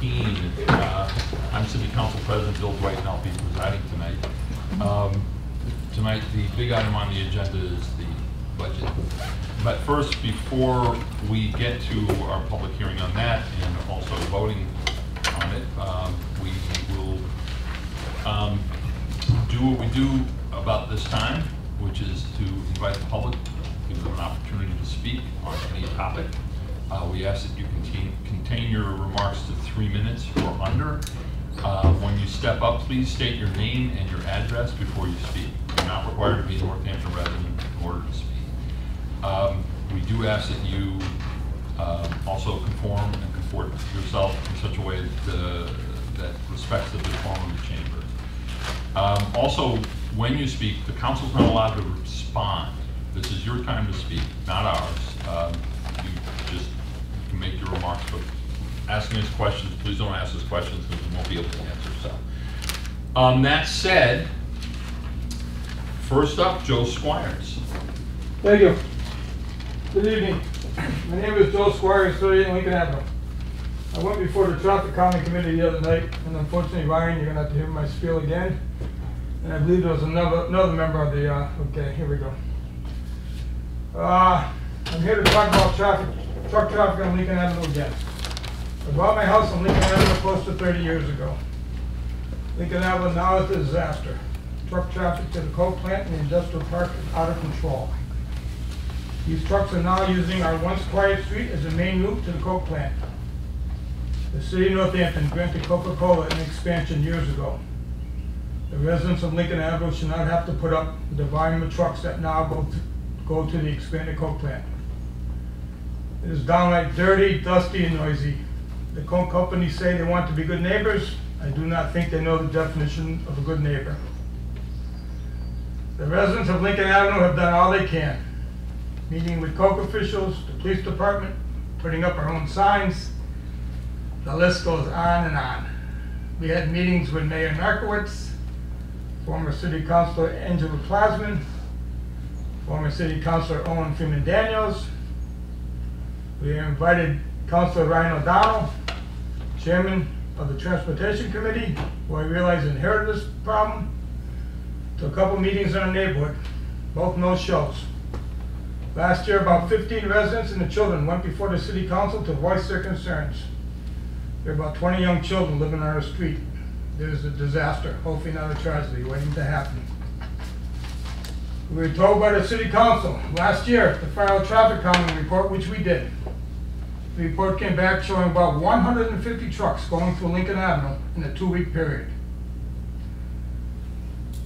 15, I'm City Council President Bill Dwight, and I'll be presiding tonight. Tonight, the big item on the agenda is the budget. But first, before we get to our public hearing on that and also voting on it, we will do what we do about this time, which is to invite the public, give them an opportunity to speak on any topic. We ask that you contain your remarks to 3 minutes or under. When you step up, please state your name and your address before you speak. You're not required to be a Northampton resident in order to speak. We do ask that you also conform and comport yourself in such a way that, that respects the decorum of the chamber. Also, when you speak, the council's not allowed to respond. This is your time to speak, not ours. You just can make your remarks, but asking us questions, please don't ask us questions because we won't be able to answer. So, that said, first up, Joe Squires. Thank you. Good evening. My name is Joe Squires, 38 Lincoln Avenue. I went before the Traffic Calming Committee the other night, and unfortunately, Ryan, you're going to have to hear my spiel again. And I believe there was another member of the, okay, here we go. I'm here to talk about truck traffic on Lincoln Avenue again. I bought my house on Lincoln Avenue close to 30 years ago. Lincoln Avenue now is a disaster. Truck traffic to the coal plant and the industrial park is out of control. These trucks are now using our once quiet street as the main route to the coal plant. The city of Northampton granted Coca-Cola an expansion years ago. The residents of Lincoln Avenue should not have to put up with the volume of trucks that now go to the expanded coal plant. It is downright dirty, dusty, and noisy. The coal companies say they want to be good neighbors. I do not think they know the definition of a good neighbor. The residents of Lincoln Avenue have done all they can, meeting with coke officials, the police department, putting up our own signs. The list goes on and on. We had meetings with Mayor Markowitz, former City Councilor Angela Plasman, former City Councilor Owen Freeman Daniels. We invited Councilor Ryan O'Donnell, Chairman of the Transportation Committee, who I realized inherited this problem, to a couple meetings in our neighborhood, both no shows. Last year, about 15 residents and the children went before the City Council to voice their concerns. There are about 20 young children living on our street. There's a disaster, hopefully not a tragedy, waiting to happen. We were told by the City Council last year to file a traffic calming report, which we did. The report came back showing about 150 trucks going through Lincoln Avenue in a 2-week period.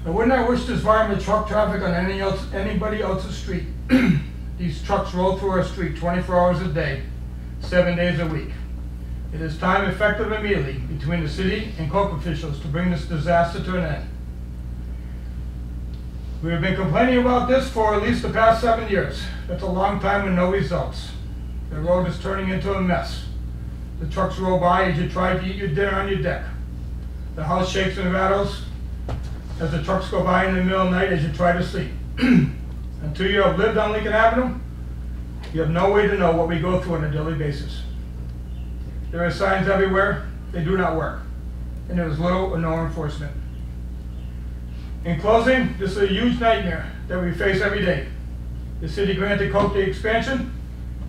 I would not wish this volume of truck traffic on anybody else's street. These trucks roll through our street 24 hours a day, 7 days a week. It is time, effective immediately, between the city and coke officials to bring this disaster to an end. We have been complaining about this for at least the past 7 years. That's a long time with no results. The road is turning into a mess. The trucks roll by as you try to eat your dinner on your deck. The house shakes and rattles as the trucks go by in the middle of the night as you try to sleep. Until you have lived on Lincoln Avenue, you have no way to know what we go through on a daily basis. There are signs everywhere. They do not work. And there is little or no enforcement. In closing, this is a huge nightmare that we face every day. The city granted coke the expansion.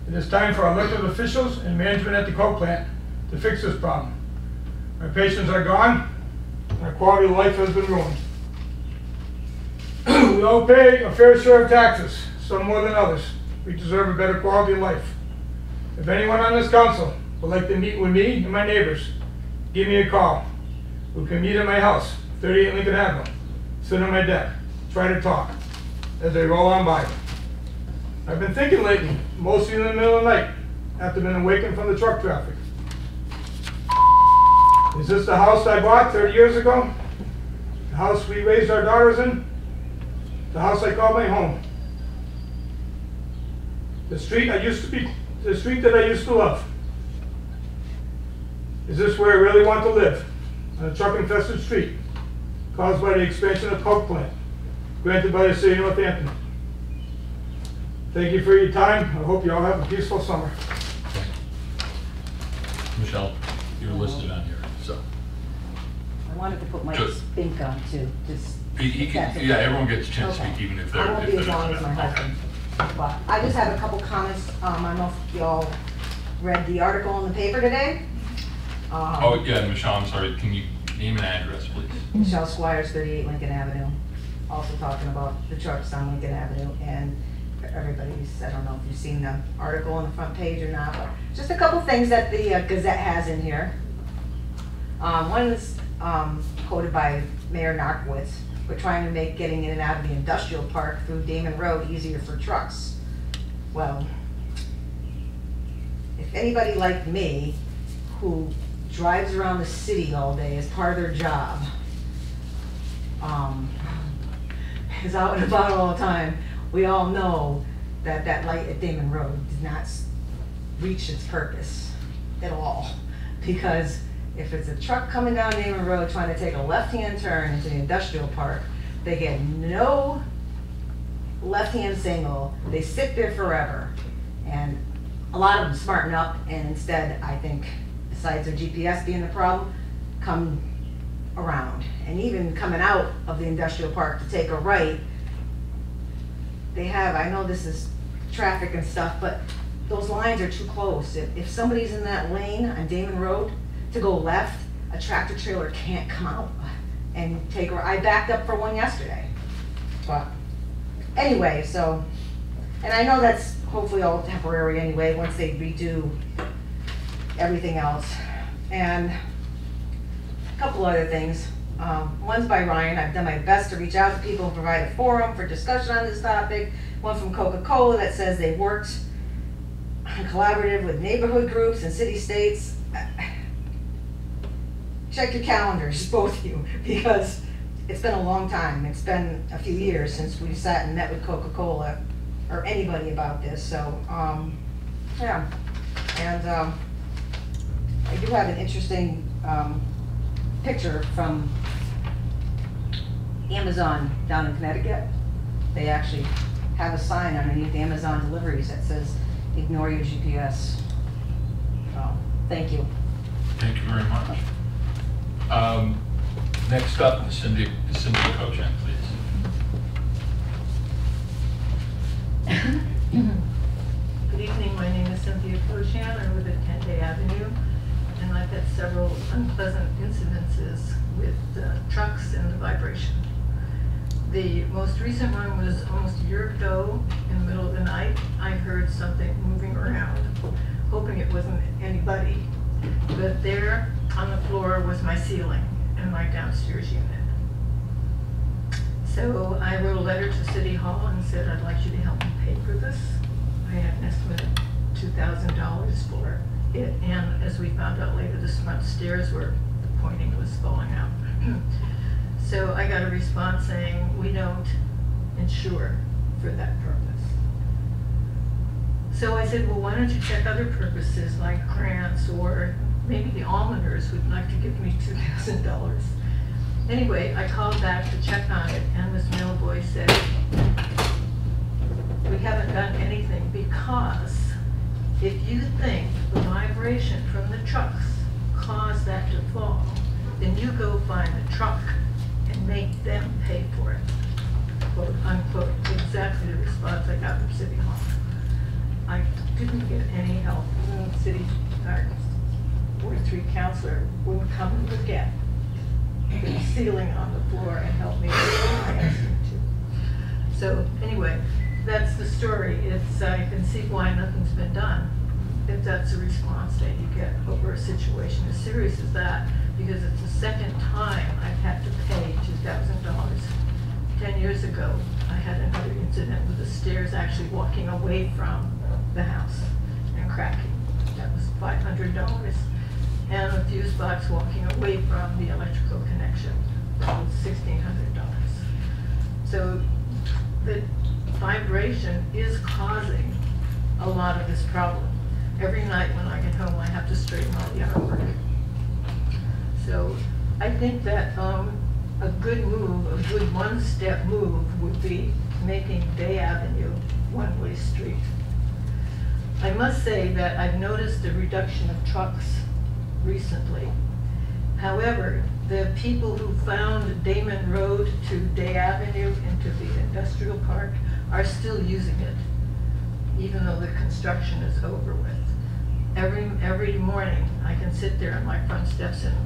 It is time for our elected officials and management at the coke plant to fix this problem. Our patients are gone, and our quality of life has been ruined. We all pay a fair share of taxes, some more than others. We deserve a better quality of life. If anyone on this council would like to meet with me and my neighbors, give me a call. We can meet at my house, 38 Lincoln Avenue, sit on my deck, try to talk as they roll on by. I've been thinking lately, mostly in the middle of the night, after being awakened from the truck traffic. Is this the house I bought 30 years ago? The house we raised our daughters in? The house I called my home? The street that I used to love? Is this where I really want to live? On a truck-infested street, caused by the expansion of coke plant, granted by the city of Northampton. Thank you for your time. I hope you all have a peaceful summer. Michelle. You're listed on here. So I wanted to put my Spink on too. Just yeah, everyone gets a chance to speak, even if they're. I won't be as long as my husband. Well, I just have a couple comments. I don't know if y'all read the article in the paper today. Oh yeah, Michelle, I'm sorry. Can you name an address, please? Michelle Squires, 38 Lincoln Avenue. Also talking about the trucks on Lincoln Avenue, and everybody's, I don't know if you've seen the article on the front page or not, but just a couple things that the Gazette has in here. One is quoted by Mayor Narkewicz. We're trying to make getting in and out of the industrial park through Damon Road easier for trucks. Well, if anybody like me who drives around the city all day as part of their job, is out and about all the time, we all know that that light at Damon Road does not reach its purpose at all. Because if it's a truck coming down Damon Road trying to take a left-hand turn into the industrial park, they get no left-hand signal. They sit there forever. And a lot of them smarten up, and instead, I think, besides their GPS being the problem, come around. And even coming out of the industrial park to take a right, they have, I know this is traffic and stuff, but those lines are too close. If somebody's in that lane on Damon Road to go left, a tractor trailer can't come out and take her. I backed up for one yesterday. But anyway, so, and I know that's hopefully all temporary anyway, once they redo everything else. And a couple other things. One's by Ryan. I've done my best to reach out to people and provide a forum for discussion on this topic. One from Coca-Cola that says they worked collaborative with neighborhood groups and city states. Check your calendars, both of you, because it's been a long time. It's been a few years since we've sat and met with Coca-Cola or anybody about this. So, yeah. And I do have an interesting picture from Amazon down in Connecticut. They actually have a sign underneath Amazon deliveries that says, ignore your GPS. So, thank you. Thank you very much. Next up, Cynthia Cochan, please. Good evening, my name is Cynthia Cochan. I live at Kente Avenue. And I've had several unpleasant incidences with trucks and the vibration. The most recent one was almost a year ago. In the middle of the night, I heard something moving around, hoping it wasn't anybody. But there on the floor was my ceiling and my downstairs unit. So I wrote a letter to City Hall and said, I'd like you to help me pay for this. I had an estimate of $2,000 for it. And as we found out later this month, stairs where the pointing was falling out. So I got a response saying, we don't insure for that purpose. So I said, well, why don't you check other purposes like grants, or maybe the almoners would like to give me $2,000. Anyway, I called back to check on it, and Ms. Millboy said, we haven't done anything because if you think the vibration from the trucks caused that to fall, then you go find the truck and make them pay for it. Quote, unquote, exactly the response I got from City Hall. I didn't get any help from the city, our 43 counselor would come and look at the ceiling on the floor and help me. I asked him to. So anyway, that's the story. It's I can see why nothing's been done if that's the response that you get over a situation as serious as that, because it's the second time I've had to pay $2,000. 10 years ago, I had another incident with the stairs actually walking away from the house and cracking. That was $500. And a fuse box walking away from the electrical connection. That was $1,600. So the vibration is causing a lot of this problem. Every night when I get home, I have to straighten all the artwork. So I think that a good move, a good one-step move would be making Bay Avenue one-way street. I must say that I've noticed a reduction of trucks recently. However, the people who found Damon Road to Day Avenue into the industrial park are still using it, even though the construction is over with. Every morning, I can sit there on my front steps and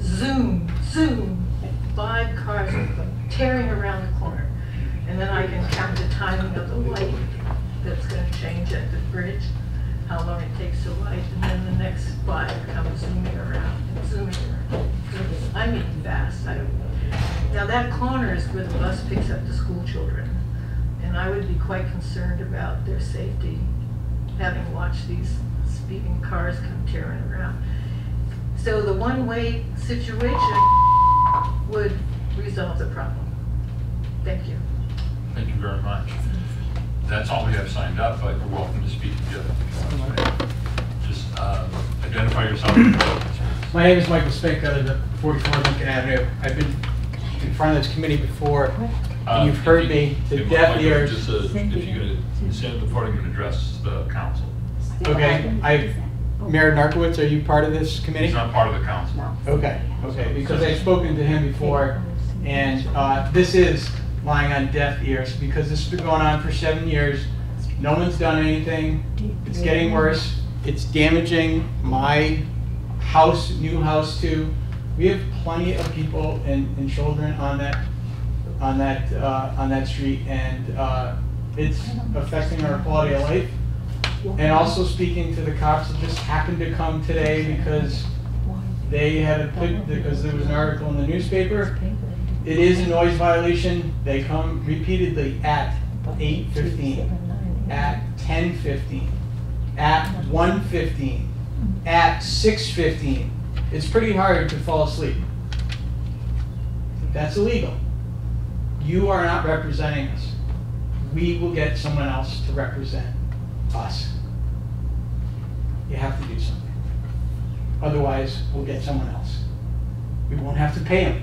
zoom, zoom, 5 cars tearing around the corner. And then I can count the timing of the light that's going to change at the bridge, how long it takes to light, and then the next 5 comes zooming around and zooming around. I mean fast. Now that corner is where the bus picks up the school children, and I would be quite concerned about their safety, having watched these speeding cars come tearing around. So the one-way situation would resolve the problem. Thank you. Thank you very much. That's all we have signed up, but you're welcome to speak together. Just identify yourself. My name is Michael Spink. I live at 44 Lincoln Avenue. I've been in front of this committee before, and you've heard me to death ears. If you could stand at the podium and address the council. Okay. Mayor Narkewicz, are you part of this committee? He's not part of the council. Okay. Okay. Because I've spoken to him before, and this is lying on deaf ears because this has been going on for 7 years. No one's done anything. It's getting worse. It's damaging my house, new house too. We have plenty of people and children on that street, and it's affecting our quality of life. And also speaking to the cops that just happened to come today because they had because there was an article in the newspaper. It is a noise violation. They come repeatedly at 8:15, at 10:15, at 1:15, at 6:15. It's pretty hard to fall asleep. That's illegal. You are not representing us. We will get someone else to represent us. You have to do something. Otherwise, we'll get someone else. We won't have to pay them.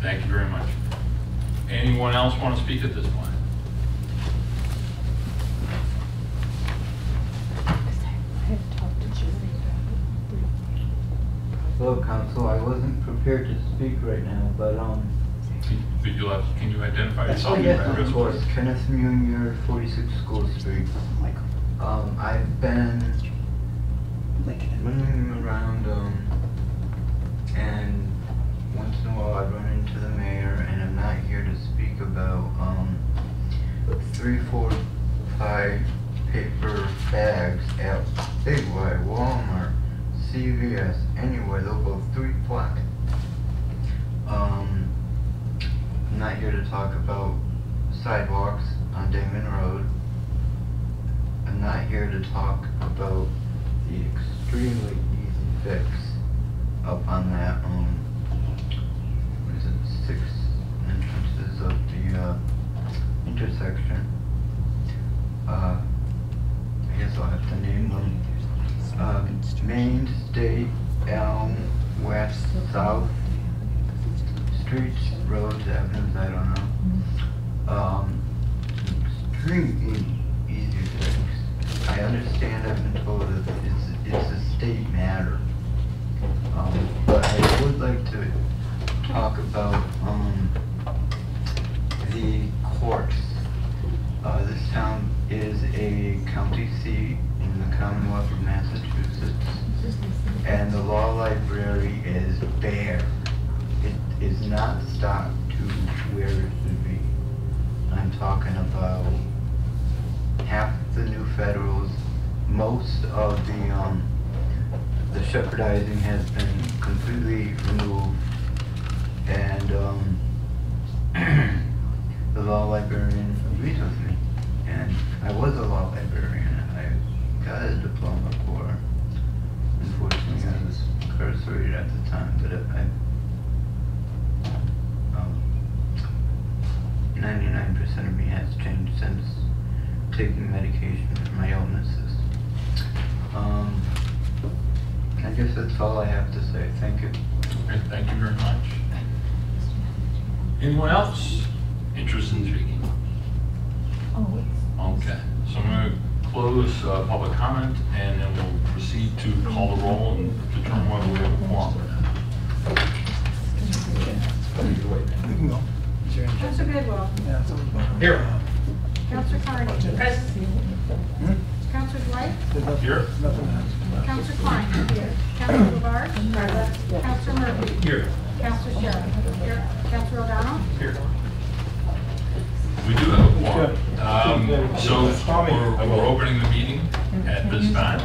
Thank you very much. Anyone else want to speak at this point? Hello, Council. I wasn't prepared to speak right now, but can you identify yourself? Yes, of course. Kenneth Munier, 46 School Street. Michael. I've been moving around, and once in a while I run into the mayor, and I'm not here to speak about 3, 4, 5 paper bags at Big Y, Walmart, CVS, anywhere, they'll go 3 ply. I'm not here to talk about sidewalks on Damon Road. I'm not here to talk about the extremely easy fix up on that, what is it, 6 entrances of the intersection. I guess I'll have to name them. Main, State, Elm, West, South, streets, roads, avenues, I don't know. Extremely easy fix. I understand, I've been told that it's a state matter. But I would like to talk about the courts. This town is a county seat in the Commonwealth of Massachusetts, and the law library is bare. It is not stocked to where it should be. I'm talking about half the new federals. Most of the shepherdizing has been completely removed, and the law librarian agreed with me. And I was a law librarian. I got a diploma for. Unfortunately, I was incarcerated at the time, but I 99% of me has changed since taking medication for my illnesses. I guess that's all I have to say. Thank you. Okay, thank you very much. Anyone else interested in speaking? Okay, so I'm going to close public comment, and then we'll proceed to call the roll and determine whether we have a quorum. Councilor Bidwell. Here. Councilor Carney. Present. Councilor Dwight. Here. Councilor Klein. Here. Councilor LaBarge. Present. Councilor Murphy. Here. Councilor Sheriff. Here. Councilor O'Donnell. Here. We do have a quorum. So we're opening the meeting at this time.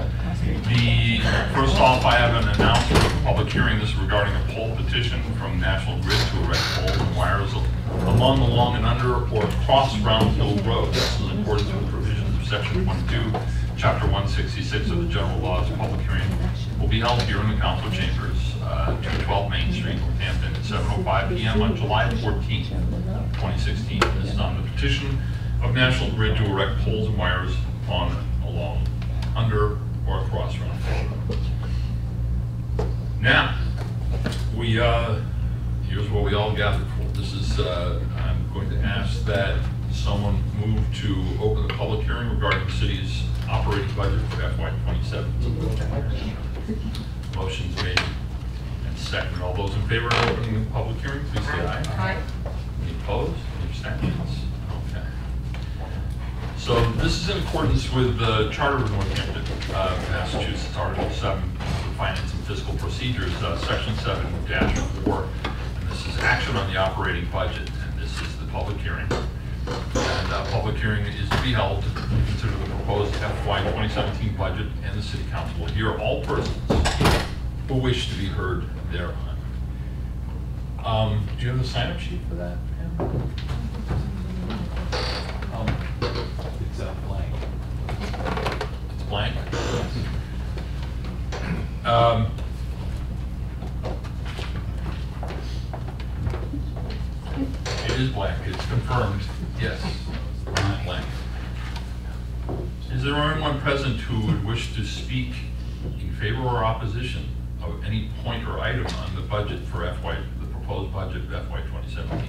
First off, I have an announcement of a public hearing. This is regarding a poll petition from National Grid to erect poles and wires along the long and under or across Round Hill Road. This is in accordance with provisions of Section 22, Chapter 166 of the General Laws. Of public hearing will be held here in the Council Chambers, 212 Main Street, Northampton, at 7:05 p.m. on July 14, 2016. This is on the petition of National Grid to erect poles and wires on, along, under, or across Round Hill Road. Now, we here's what we all gathered for. This is I'm going to ask that someone move to open the public hearing regarding the city's operating budget for FY 2017. Motion's made and seconded. All those in favor of opening the public hearing, please say aye. Aye. Any opposed? Any abstentions? Okay. So this is in accordance with the Charter of Northampton, Massachusetts, Article 7, Finance and Fiscal Procedures, Section 7-4, and this is action on the operating budget, and this is the public hearing. And public hearing is to be held to consider the proposed FY 2017 budget, and the City Council will hear all persons who wish to be heard thereon. Do you have the sign-up sheet for that? It's blank. It's blank? Yes. It is blank. It's confirmed. Yes, blank. Is there anyone present who would wish to speak in favor or opposition of any point or item on the budget for FY, the proposed budget of FY 2017?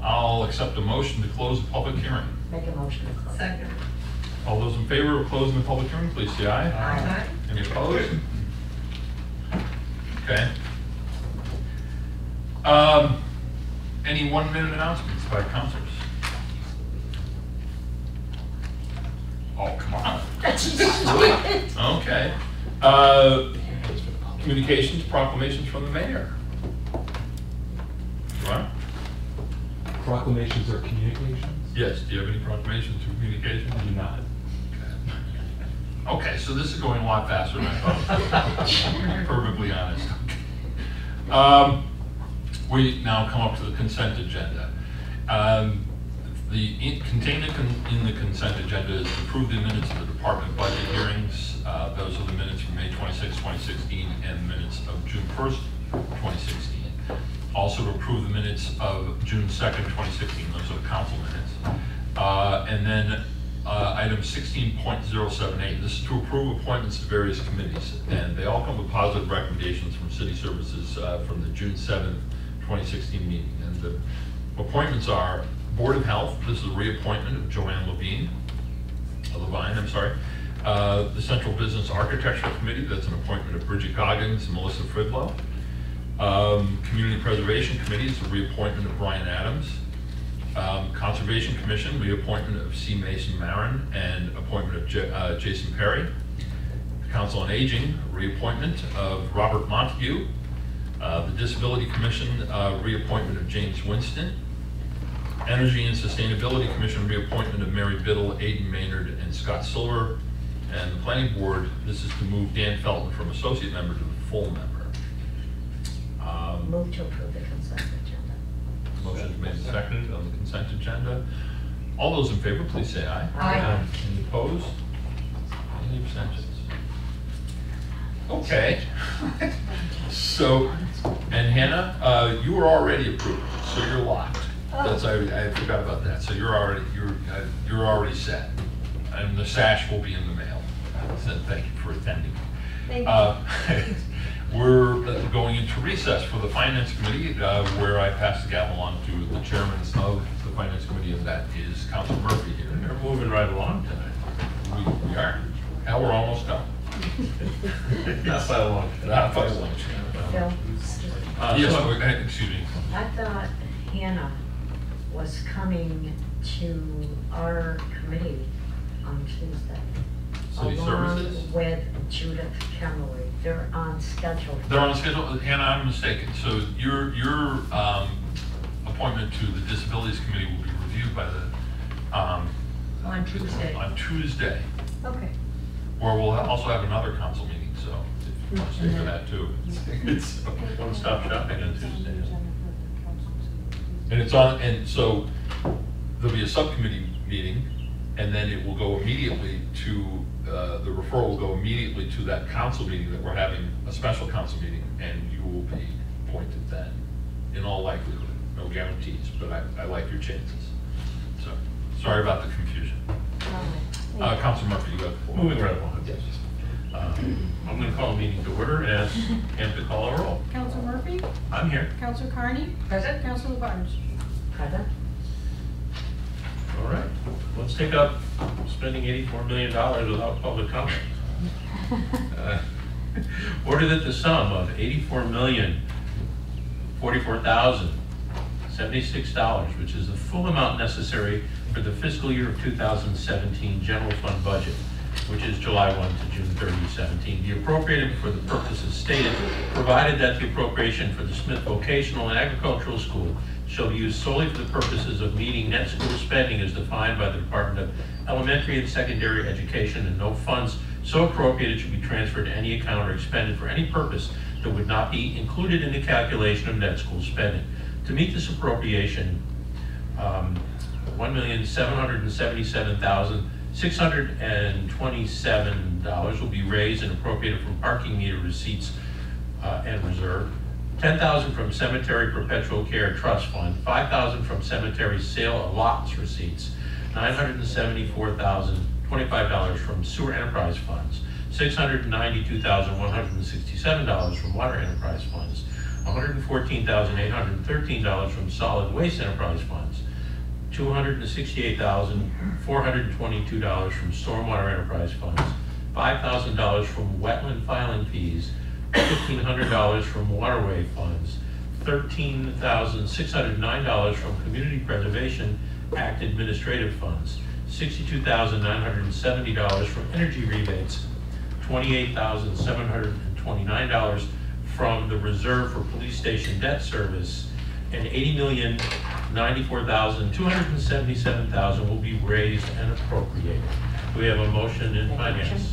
I'll accept a motion to close the public hearing. Make a motion to close. Second. All those in favor of closing the public hearing, please say aye. Aye. Any opposed? Okay. Any 1-minute announcements by councilors? Oh, come on. Okay. Communications, proclamations from the mayor. Right? Proclamations or communications? Yes. Do you have any proclamations or communications? I do not. Okay, so this is going a lot faster than I thought. I'm perfectly honest. We now come up to the consent agenda. Contained in the consent agenda is to approve the minutes of the department budget hearings. Those are the minutes from May 26, 2016, and the minutes of June 1st, 2016. Also to approve the minutes of June 2nd, 2016. Those are the council minutes. And then item 16.078. This is to approve appointments to various committees, and they all come with positive recommendations from City Services from the June 7th, 2016 meeting. And the appointments are Board of Health. This is a reappointment of Joanne Levine. The Central Business Architecture Committee. That's an appointment of Bridget Goggins and Melissa Fridlow. Community Preservation Committee is a reappointment of Brian Adams. Conservation Commission, reappointment of C. Mason Marin and appointment of Jason Perry. The Council on Aging, reappointment of Robert Montague. The Disability Commission, reappointment of James Winston. Energy and Sustainability Commission, reappointment of Mary Biddle, Aiden Maynard, and Scott Silver. And the Planning Board, this is to move Dan Felton from associate member to the full member. Move to approve the consent agenda. Motion is made and seconded on the consent agenda. All those in favor, please say aye. Aye. Any opposed? Any abstentions? Okay. So, and Hannah, you were already approved, so you're locked. That's, I forgot about that. So you're already set, and the sash will be in the mail. So thank you for attending. Thank you. We're going into recess for the Finance Committee, where I pass the gavel on to the chairman of the Finance Committee, and that is Council Murphy here. And they're moving right along tonight. We are. Now we're almost done. Not by a long shot. Not by a long shot. Yes, excuse me. I thought Hannah was coming to our committee on Tuesday. City along services? With Judith Camerley. They're on schedule. They're on schedule, Hannah, I'm mistaken. So your appointment to the Disabilities Committee will be reviewed by the on Tuesday. On Tuesday. Okay. Or we'll also have another council meeting, so if you want to stay for that too. It's one-stop shopping on Tuesdays. And it's on, and so there'll be a subcommittee meeting, and then it will go immediately to the referral will go immediately to that council meeting that we're having, a special council meeting, and you will be appointed then, in all likelihood. No guarantees, but I like your chances. So, sorry about the confusion. Council Murphy, you go. Moving right along. Yes. I'm going to call the meeting to order and ask him to call a roll. Council Murphy? I'm here. Council Carney? Present. Council Barnes? Present. All right. Let's take up spending $84 million without public comment. Order that the sum of $84,044,076, which is the full amount necessary for the fiscal year of 2017 general fund budget, which is July 1 to June 30, 2017, be appropriated for the purposes stated, provided that the appropriation for the Smith Vocational and Agricultural School shall be used solely for the purposes of meeting net school spending as defined by the Department of Elementary and Secondary Education, and no funds so appropriated should be transferred to any account or expended for any purpose that would not be included in the calculation of net school spending. To meet this appropriation, $1,777,627 will be raised and appropriated from parking meter receipts and reserve, $10,000 from Cemetery Perpetual Care Trust Fund, $5,000 from Cemetery Sale of Lots receipts, $974,025 from Sewer Enterprise Funds, $692,167 from Water Enterprise Funds, $114,813 from Solid Waste Enterprise Funds, $268,422 from Stormwater Enterprise Funds, $5,000 from Wetland Filing Fees, $1,500 from Waterway Funds, $13,609 from Community Preservation Act Administrative Funds, $62,970 from Energy Rebates, $28,729 from the Reserve for Police Station Debt Service, and $80,094,277 will be raised and appropriated. We have a motion in finance.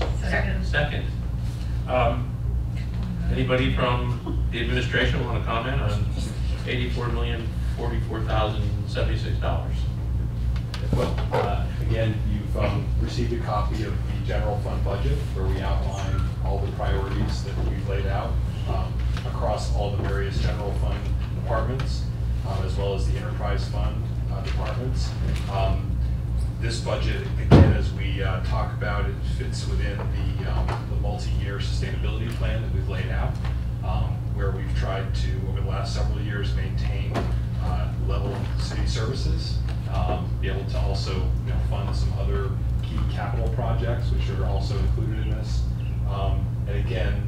Second. Anybody from the administration want to comment on $84,044,076? Well, again, you've received a copy of the general fund budget where we outline all the priorities that we've laid out across all the various general fund departments, as well as the enterprise fund departments. This budget, again, as we talk about, it fits within the multi-year sustainability plan that we've laid out, where we've tried to, over the last several years, maintain level city services, be able to also fund some other key capital projects, which are also included in this, and again,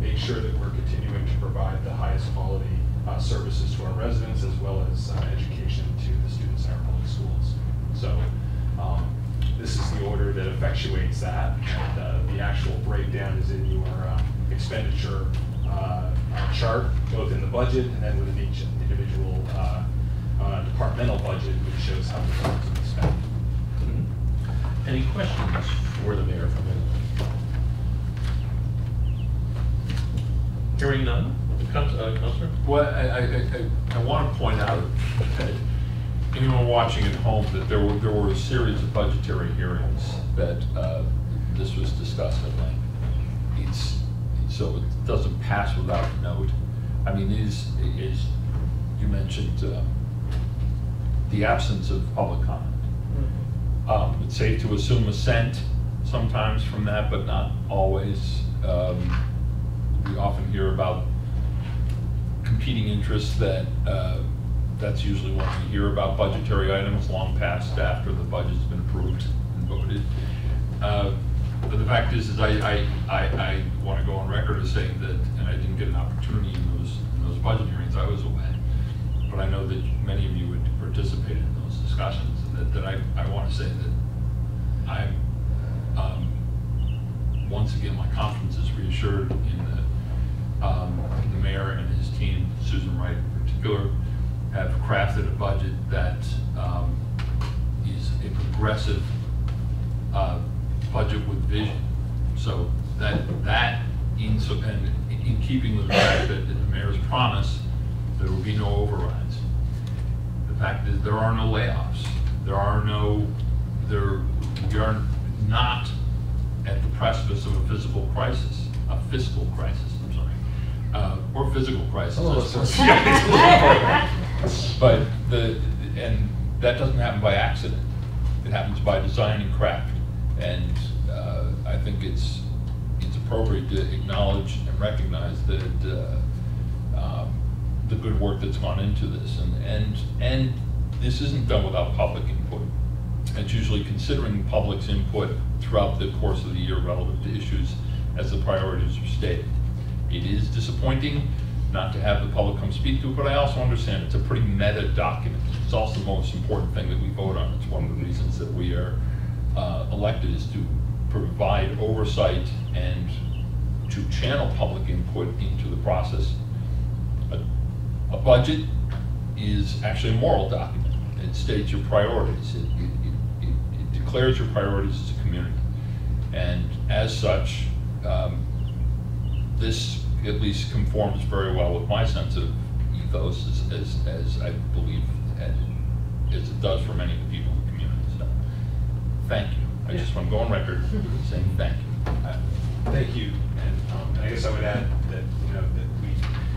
make sure that we're continuing to provide the highest quality services to our residents, as well as education to the students in our public schools. So this is the order that effectuates that. And, the actual breakdown is in your expenditure chart, both in the budget and then within each individual departmental budget, which shows how the funds are spent. Mm-hmm. Any questions for the mayor from anyone? Hearing none. Well, I want to point out that anyone watching at home that there were a series of budgetary hearings that this was discussed at length. So it doesn't pass without a note. I mean, is you mentioned the absence of public comment. Mm-hmm. It's safe to assume assent sometimes from that, but not always. We often hear about competing interests that That's usually when we hear about budgetary items long past after the budget's been approved and voted. But the fact is I want to go on record as saying that, and I didn't get an opportunity in those budget hearings, I was away. But I know that many of you would participate in those discussions, and that I want to say that I'm, once again, my confidence is reassured in the mayor and his team, Susan Wright in particular, have crafted a budget that is a progressive budget with vision. So that in keeping with the fact that the mayor's promise, there will be no overrides. The fact is there are no layoffs. We are not at the precipice of a fiscal crisis. Or physical crisis. But and that doesn't happen by accident. It happens by design and craft. And I think it's appropriate to acknowledge and recognize that the good work that's gone into this. And this isn't done without public input. It's usually considering public's input throughout the course of the year relative to issues as the priorities are stated. It is disappointing not to have the public come speak to it, but I also understand it's a pretty meta document. It's also the most important thing that we vote on. It's one of the reasons that we are elected, is to provide oversight and to channel public input into the process. A budget is actually a moral document. It states your priorities. It declares your priorities as a community. And as such, this at least conforms very well with my sense of ethos, as I believe as it does for many of the people in the community. So, thank you. I just want to go on record saying thank you. Thank you. And I guess I would add that, you know,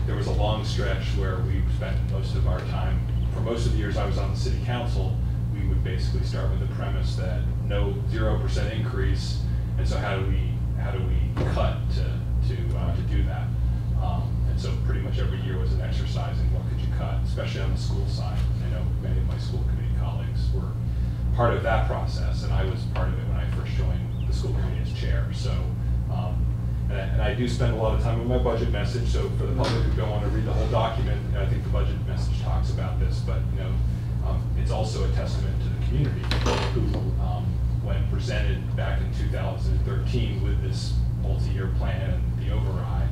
there was a long stretch where we spent most of our time, for most of the years I was on the city council, we would basically start with the premise that no 0% increase, and so how do we cut to do that, and so pretty much every year was an exercise in what could you cut, especially on the school side. I know many of my school committee colleagues were part of that process, and I was part of it when I first joined the school committee as chair. So, and I do spend a lot of time with my budget message. So for the public who don't want to read the whole document, you know, I think the budget message talks about this, but you know, it's also a testament to the community who, when presented back in 2013 with this multi-year plan, the override,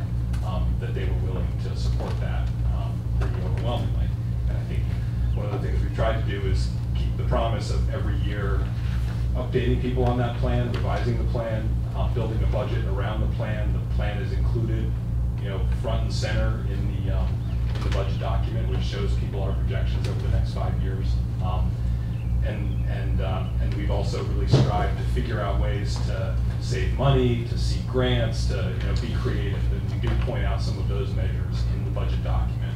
that they were willing to support that pretty overwhelmingly. And I think one of the things we've tried to do is keep the promise of every year updating people on that plan, revising the plan, building a budget around the plan. The plan is included, you know, front and center in the budget document, which shows people our projections over the next 5 years. And we've also really strived to figure out ways to save money, to seek grants, to, you know, be creative. And we do point out some of those measures in the budget document.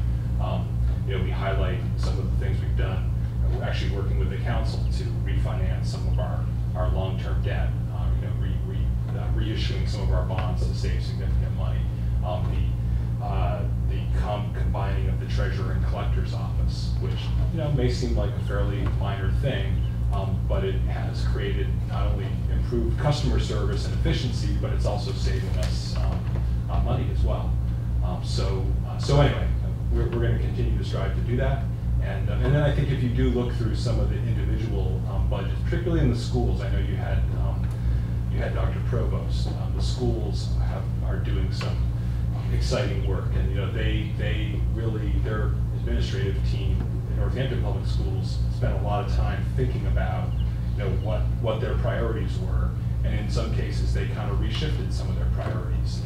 You know, we highlight some of the things we've done. We're actually working with the council to refinance some of our long-term debt. You know, reissuing some of our bonds to save significant money. The combining of the treasurer and collector's office, which, you know, may seem like a fairly minor thing, but it has created not only improved customer service and efficiency, but it's also saving us money as well. So anyway, we're going to continue to strive to do that. And then I think if you do look through some of the individual budgets, particularly in the schools, I know you had Dr. Provost. The schools are doing some exciting work, and you know they really, their administrative team in Northampton Public Schools spent a lot of time thinking about, you know, what their priorities were, and in some cases they kind of reshifted some of their priorities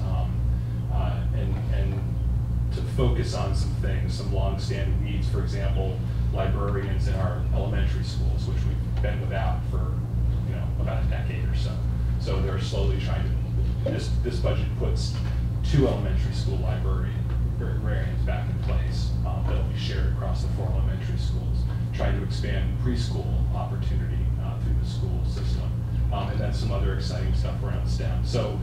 and to focus on some things, some long-standing needs. For example, librarians in our elementary schools, which we've been without for, you know, about a decade or so. So they're slowly trying to. This budget puts two elementary school librarians back in place that'll be shared across the four elementary schools, trying to expand preschool opportunity through the school system, and then some other exciting stuff around STEM. So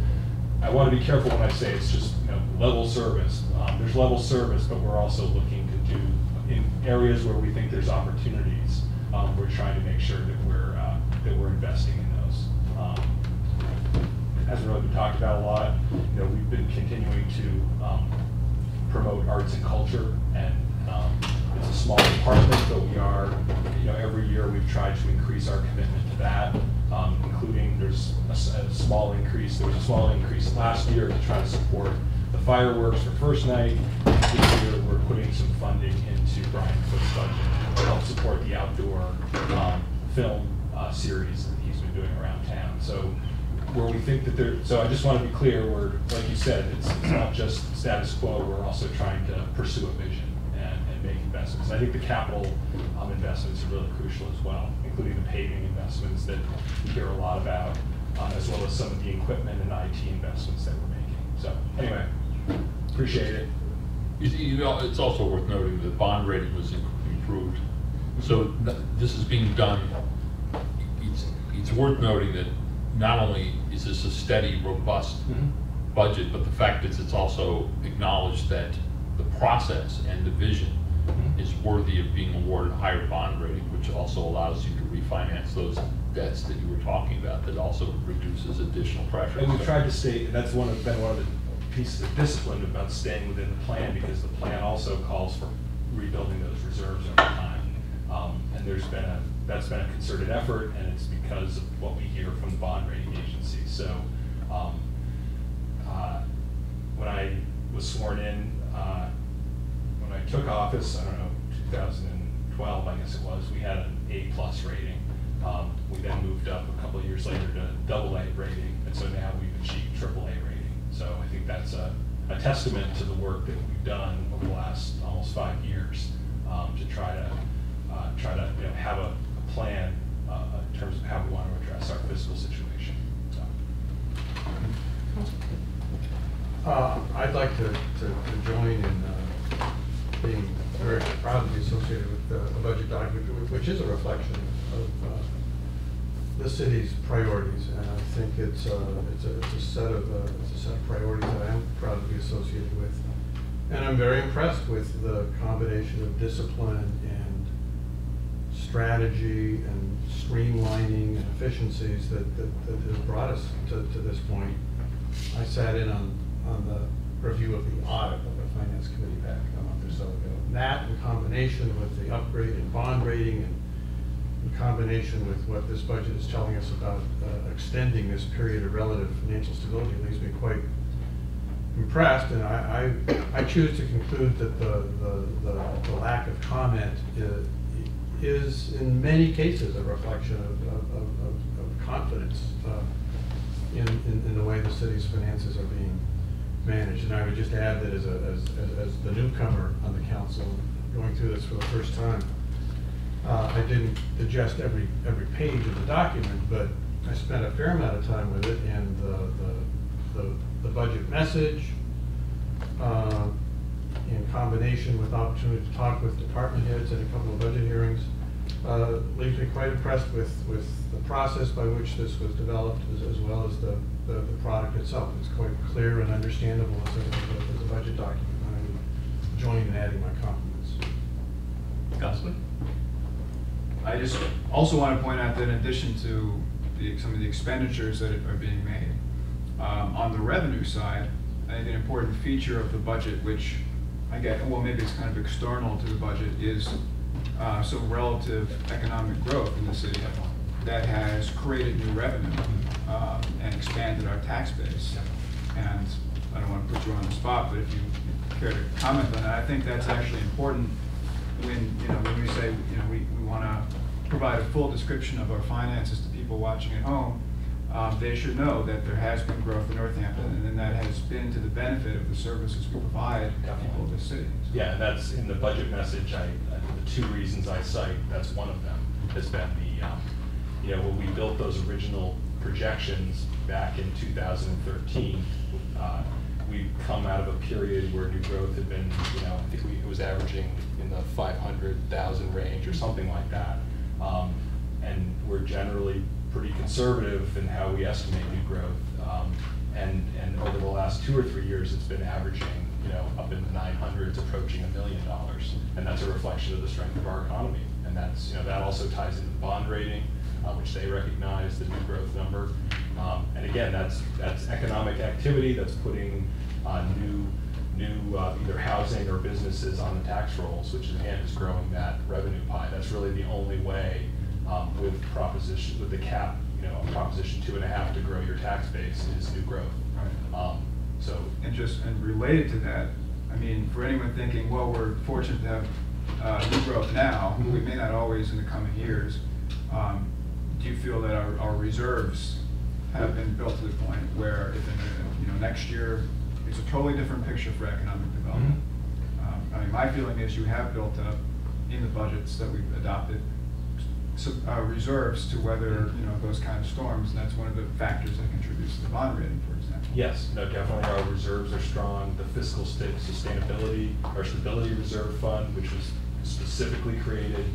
I want to be careful when I say it's just, you know, level service. There's level service, but we're also looking to do a in areas where we think there's opportunities, we're trying to make sure that we're investing in those. Hasn't really been talked about a lot. You know, we've been continuing to promote arts and culture, and it's a small department, but we are, you know, every year we've tried to increase our commitment to that, including there's a small increase. There was a small increase last year to try to support the fireworks for first night. This year we're putting some funding into Brian Foote's budget to help support the outdoor film series that he's been doing around town. So, where we think that there, so I just want to be clear, we're, like you said, it's not just status quo, we're also trying to pursue a vision and make investments. I think the capital investments are really crucial as well, including the paving investments that we hear a lot about, as well as some of the equipment and IT investments that we're making. So anyway, appreciate it. You know, it's also worth noting that bond rating was improved. So this is being done, it's worth noting that not only is this a steady, robust budget, but the fact is it's also acknowledged that the process and the vision is worthy of being awarded a higher bond rating, which also allows you to refinance those debts that you were talking about, that also reduces additional pressure. And we've tried to stay, and that's one of the pieces of discipline about staying within the plan, because the plan also calls for rebuilding those reserves over time. And there's been a, that's been a concerted effort, and it's because of what we hear from the bond rating agencies. So when I was sworn in, when I took office, I don't know, 2012, I guess it was, we had an A+ rating. We then moved up a couple of years later to AA rating, and so now we've achieved AAA rating. So I think that's a testament to the work that we've done over the last almost 5 years to try to you know, have a plan in terms of how we want to address our fiscal situation. So. I'd like to join in being very proudly associated with a budget document, which is a reflection of the city's priorities, and I think it's a set of priorities that I am proud to be associated with, and I'm very impressed with the combination of discipline and strategy and streamlining and efficiencies that has brought us to this point. I sat in on the review of the audit of the Finance Committee back a month or so ago. And that, in combination with the upgrade in bond rating, and in combination with what this budget is telling us about extending this period of relative financial stability, leaves me quite impressed. And I choose to conclude that the lack of comment is in many cases a reflection of confidence in the way the city's finances are being managed. And I would just add that as the newcomer on the council, going through this for the first time, I didn't digest every page of the document, but I spent a fair amount of time with it, and the budget message, in combination with opportunity to talk with department heads at a couple of budget hearings, leaves me quite impressed with the process by which this was developed, as well as the product itself. It's quite clear and understandable as a budget document. I would join in adding my compliments. Councilor? I just also want to point out that in addition to some of the expenditures that are being made, on the revenue side, I think an important feature of the budget, which I get, well, maybe it's kind of external to the budget, is some relative economic growth in the city that has created new revenue and expanded our tax base. And I don't want to put you on the spot, but if you care to comment on that, I think that's actually important when we say, you know, we want to provide a full description of our finances to people watching at home. They should know that there has been growth in Northampton, and then that has been to the benefit of the services we provide to people of the city. Yeah, and that's in the budget message. The two reasons I cite, that's one of them, has been the, you know, when we built those original projections back in 2013, we've come out of a period where new growth had been, you know, I think it was averaging in the 500,000 range or something like that, and we're generally pretty conservative in how we estimate new growth, and over the last 2 or 3 years, it's been averaging you know, up in the 900s, approaching $1 million, and that's a reflection of the strength of our economy. And that's, you know, that also ties into the bond rating, which they recognize, the new growth number. And again, that's economic activity that's putting new either housing or businesses on the tax rolls, which again is growing that revenue pie. That's really the only way with the cap, you know, Proposition 2.5 to grow your tax base is new growth. Right. And related to that, I mean, for anyone thinking, well, we're fortunate to have new growth now, we may not always in the coming years. Do you feel that our reserves have been built to the point where, if you know, next year, it's a totally different picture for economic development? I mean, my feeling is you have built up in the budgets that we've adopted reserves to weather, you know, those kind of storms, and that's one of the factors that contributes to the bond rating, for example. Yes, no, definitely our reserves are strong. The fiscal sustainability, our stability reserve fund, which was specifically created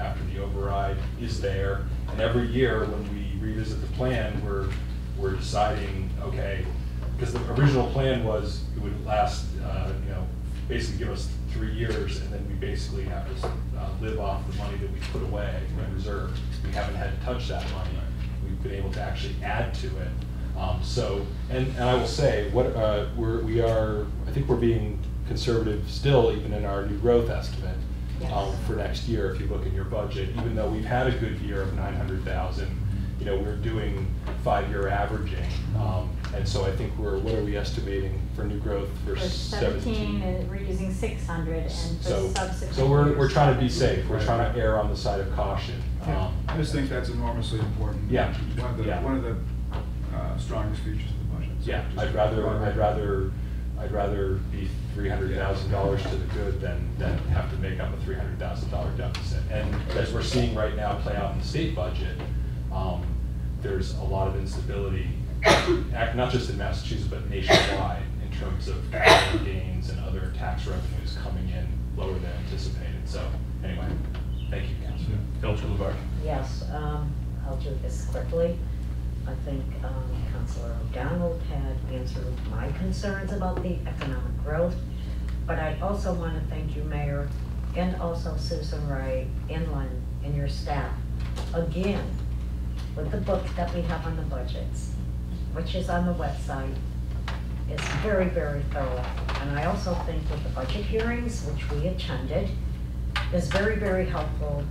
after the override, is there. And every year when we revisit the plan, we're deciding, okay, because the original plan was it would last, you know, basically give us 3 years, and then we basically have to live off the money that we put away in reserve. We haven't had to touch that money. We've been able to actually add to it. And I will say, I think we're being conservative still, even in our new growth estimate. Yes. For next year, if you look in your budget, even though we've had a good year of 900,000, you know, we're doing 5-year averaging, and so I think we're, what are we estimating for new growth for 17? We're using 600, and for subsequent. So we're trying to be safe. We're trying to err on the side of caution. I just think that's enormously important. Yeah, one of the strongest features of the budget. So yeah, I'd rather be $300,000 to the good than have to make up a $300,000 deficit. And as we're seeing right now play out in the state budget, there's a lot of instability, not just in Massachusetts, but nationwide, in terms of capital gains and other tax revenues coming in lower than anticipated. So anyway, thank you, Councilor. Councilor LeBarge. Yes, I'll do this quickly. I think Councilor O'Donnell had answered my concerns about the economic growth, but I also want to thank you, Mayor, and also Susan Ray, Lynn, and your staff, again, with the book that we have on the budgets, which is on the website. It's very, very thorough. And I also think that the budget hearings, which we attended, is very, very helpful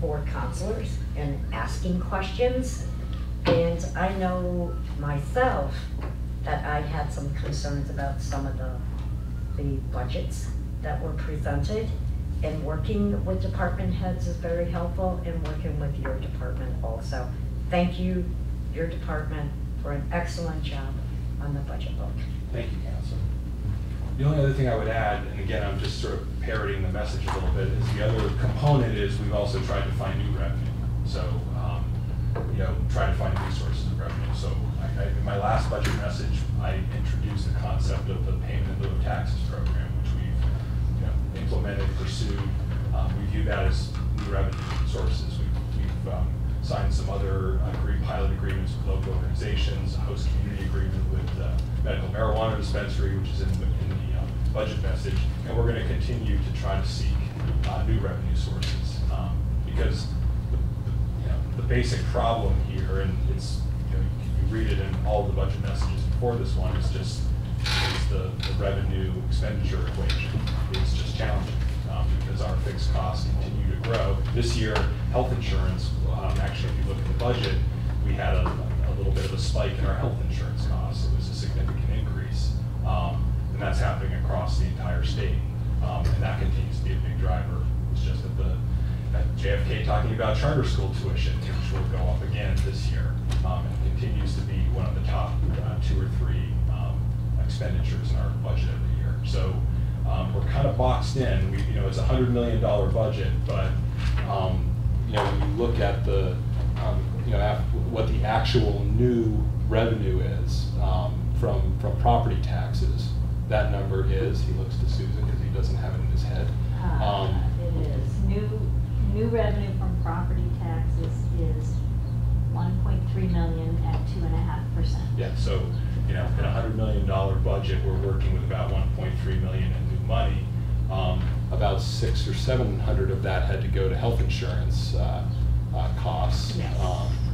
for councilors in asking questions. And I know myself that I had some concerns about some of the budgets that were presented, and working with department heads is very helpful, and working with your department also. Thank you, your department, for an excellent job on the budget book. Thank you, Council. The only other thing I would add, and again, I'm just sort of parroting the message a little bit, is the other component is we've also tried to find new revenue. So, you know, try to find new sources of revenue. So in my last budget message, I introduced the concept of the payment in lieu of taxes program, which we've, you know, implemented, pursued. We view that as new revenue sources. We've signed some other pilot agreements with local organizations, a host community agreement with medical marijuana dispensary, which is in the budget message. And we're going to continue to try to seek new revenue sources, because the basic problem here, and it's, you know, you read it in all the budget messages before this one, is just the revenue expenditure equation. It's just challenging because our fixed costs continue to grow. This year, health insurance, actually, if you look at the budget, we had a little bit of a spike in our health insurance costs. It was a significant increase, and that's happening across the entire state, and that continues to be a big driver. It's just that JFK talking about charter school tuition, which will go up again this year, and continues to be one of the top 2 or 3 expenditures in our budget every year. So we're kind of boxed in. We, you know, it's a $100 million budget, but you know, when you look at the you know, what the actual new revenue is from property taxes, that number is, he looks to Susan because he doesn't have it in his head. It is new revenue from property taxes is $1.3 million at 2.5%. Yeah, so you know, in a $100 million budget, we're working with about 1.3 million in new money. About 600 or 700 of that had to go to health insurance costs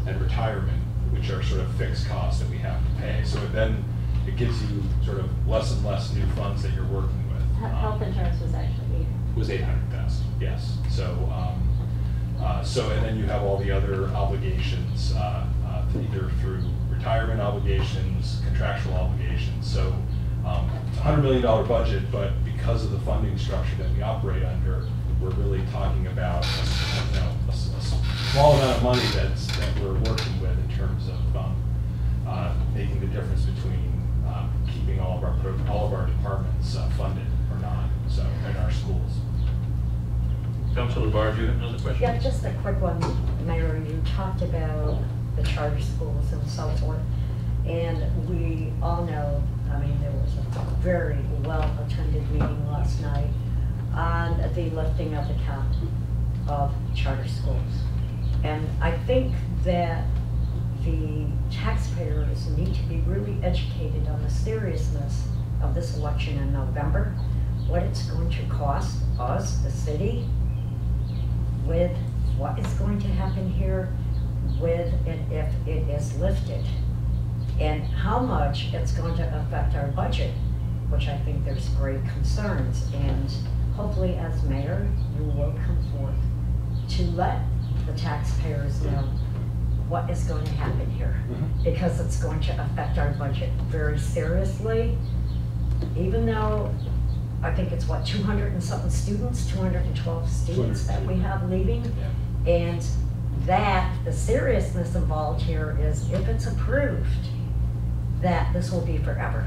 and retirement, which are sort of fixed costs that we have to pay. So then it gives you sort of less and less new funds that you're working with. Health insurance was actually $800,000. Yes. So and then you have all the other obligations, either through retirement obligations, contractual obligations. So $100 million budget, but because of the funding structure that we operate under, we're really talking about a small amount of money that we're working with in terms of making the difference between keeping all of our departments funded or not. So in our schools. Councilor Barr, do you have another question? Yeah, just a quick one, Mayor. You talked about the charter schools and so forth, and we all know. I mean, there was a very well-attended meeting last night on the lifting of the cap of charter schools. And I think that the taxpayers need to be really educated on the seriousness of this election in November, what it's going to cost us, the city, with what is going to happen here, with and if it is lifted, and how much it's going to affect our budget, which I think there's great concerns. And hopefully as mayor, you will come forth to let the taxpayers know what is going to happen here, because it's going to affect our budget very seriously. Even though I think it's what, 200 and something students, 212 students that we have leaving. Yeah. And that the seriousness involved here is if it's approved, that this will be forever,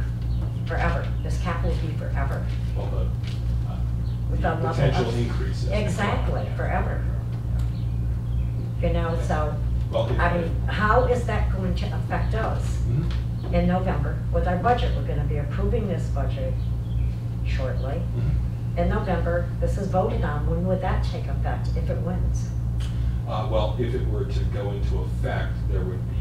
forever. This cap will be forever. Well, the potential increases. Exactly, forever. You know, so, well, I mean, how is that going to affect us in November with our budget? We're going to be approving this budget shortly. In November, this is voted on. When would that take effect if it wins? Well, if it were to go into effect, there would be,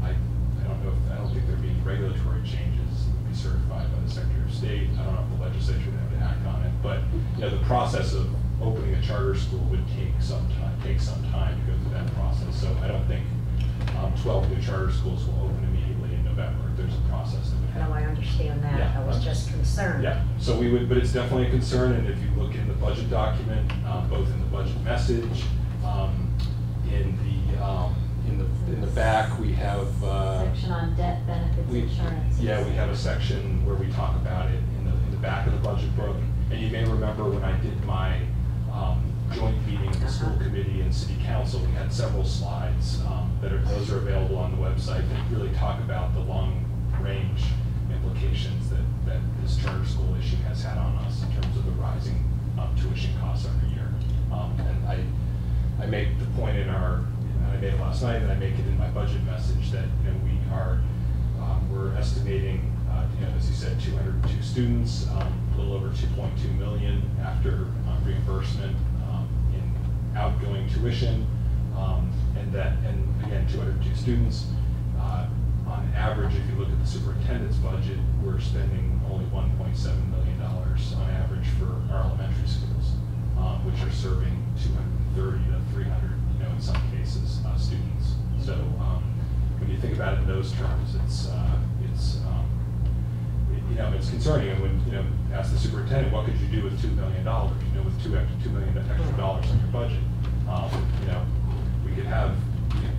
I don't think there'd be any regulatory changes that would be certified by the Secretary of State. I don't know if the legislature would have to act on it, but you know, the process of opening a charter school would take some time to go through that process. So I don't think 12 new charter schools will open immediately in November. There's a process that would happen. No, I understand that. Yeah, I was just concerned. Yeah, so we would, but it's definitely a concern, and if you look in the budget document, both in the budget message, in the back, we have section on debt benefits insurance. Yeah, we have a section where we talk about it in the back of the budget book. And you may remember when I did my joint meeting with the school committee and city council, we had several slides those are available on the website that really talk about the long range implications that this charter school issue has had on us in terms of the rising tuition costs every year. And I make the point I made it last night, and I make it in my budget message that we are, we're estimating, as you said, 202 students, a little over 2.2 million after reimbursement in outgoing tuition, and again, 202 students. On average, if you look at the superintendent's budget, we're spending only $1.7 million on average for our elementary schools, which are serving 230 to 300, in some cases, students. So when you think about it in those terms, it's concerning. And when ask the superintendent, what could you do with $2 million? With $2 million extra on your budget, we could have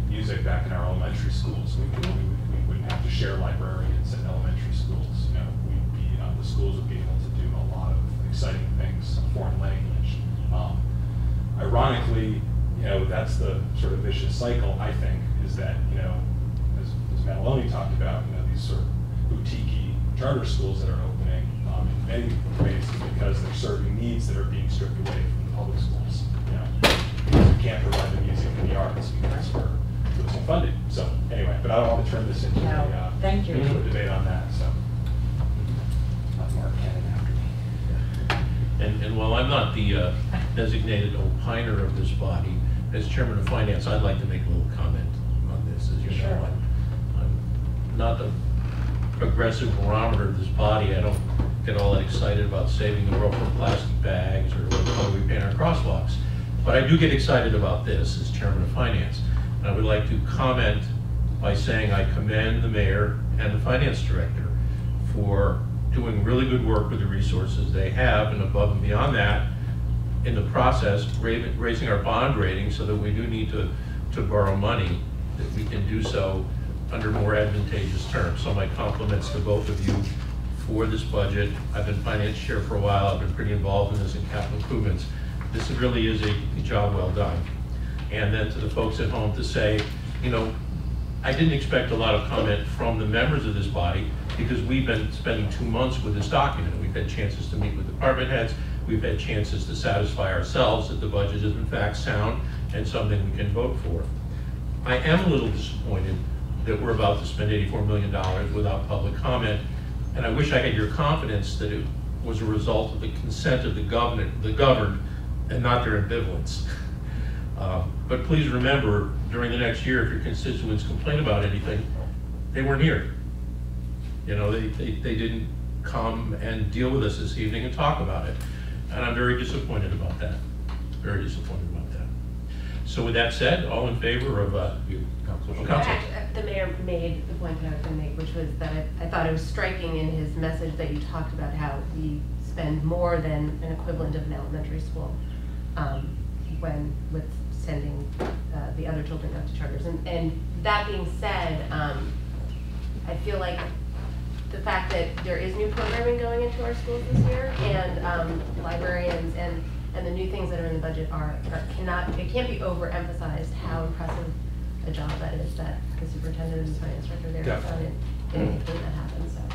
music back in our elementary schools. We wouldn't have to share librarians in elementary schools. We'd be the schools would be able to do a lot of exciting things, foreign language. Ironically, that's the sort of vicious cycle, I think, is that, as Mataloni talked about, these sort of boutique-y charter schools that are opening in many ways because they're serving needs that are being stripped away from the public schools. Because you can't provide the music and the arts because we're losing funding. So anyway, but I don't want to turn this into a debate on that. So not Mark Cannon after me. And while I'm not the designated opiner of this body, as chairman of finance, I'd like to make a little comment on this. As you know, I'm not a progressive barometer of this body, I don't get all that excited about saving the world from plastic bags or what color we paint our crosswalks. But I do get excited about this as chairman of finance. And I would like to comment by saying I commend the mayor and the finance director for doing really good work with the resources they have, and above and beyond that, in the process, raising our bond rating so that we do need to borrow money, that we can do so under more advantageous terms. So my compliments to both of you for this budget. I've been finance chair for a while. I've been pretty involved in this in capital improvements. This really is a job well done. And then to the folks at home to say, you know, I didn't expect a lot of comment from the members of this body because we've been spending 2 months with this document. We've had chances to meet with department heads. We've had chances to satisfy ourselves that the budget is in fact sound and something we can vote for. I am a little disappointed that we're about to spend $84 million without public comment. And I wish I had your confidence that it was a result of the consent of the governed and not their ambivalence. But please remember, during the next year, if your constituents complain about anything, they weren't here. You know, they didn't come and deal with us this evening and talk about it. And I'm very disappointed about that. Very disappointed about that. So with that said, all in favor of you, Councilor? The mayor made the point that I was going to make, which was that I thought it was striking in his message that you talked about how we spend more than an equivalent of an elementary school when with sending the other children out to charters. And that being said, I feel like the fact that there is new programming going into our schools this year, and librarians and the new things that are in the budget can't be overemphasized how impressive a job that is that the superintendent and the finance director there have done in making that happen. So.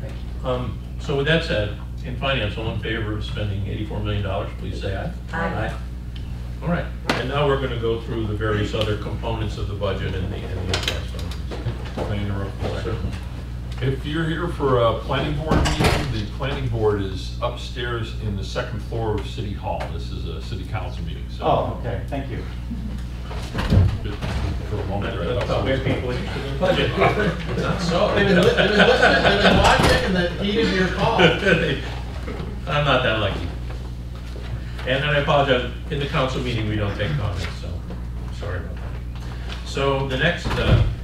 Thank you. So with that said, in finance, all in favor of spending $84 million, please say aye. Aye. Aye. All right. And now we're going to go through the various other components of the budget and the impact on If you're here for a planning board meeting, the planning board is upstairs in the second floor of City Hall. This is a city council meeting. So okay. Thank you. For a moment, right? People interested in the budget. So they've been watching and then eating your call. I'm not that lucky. And I apologize. In the council meeting, we don't take comments, so I'm sorry about that. So the next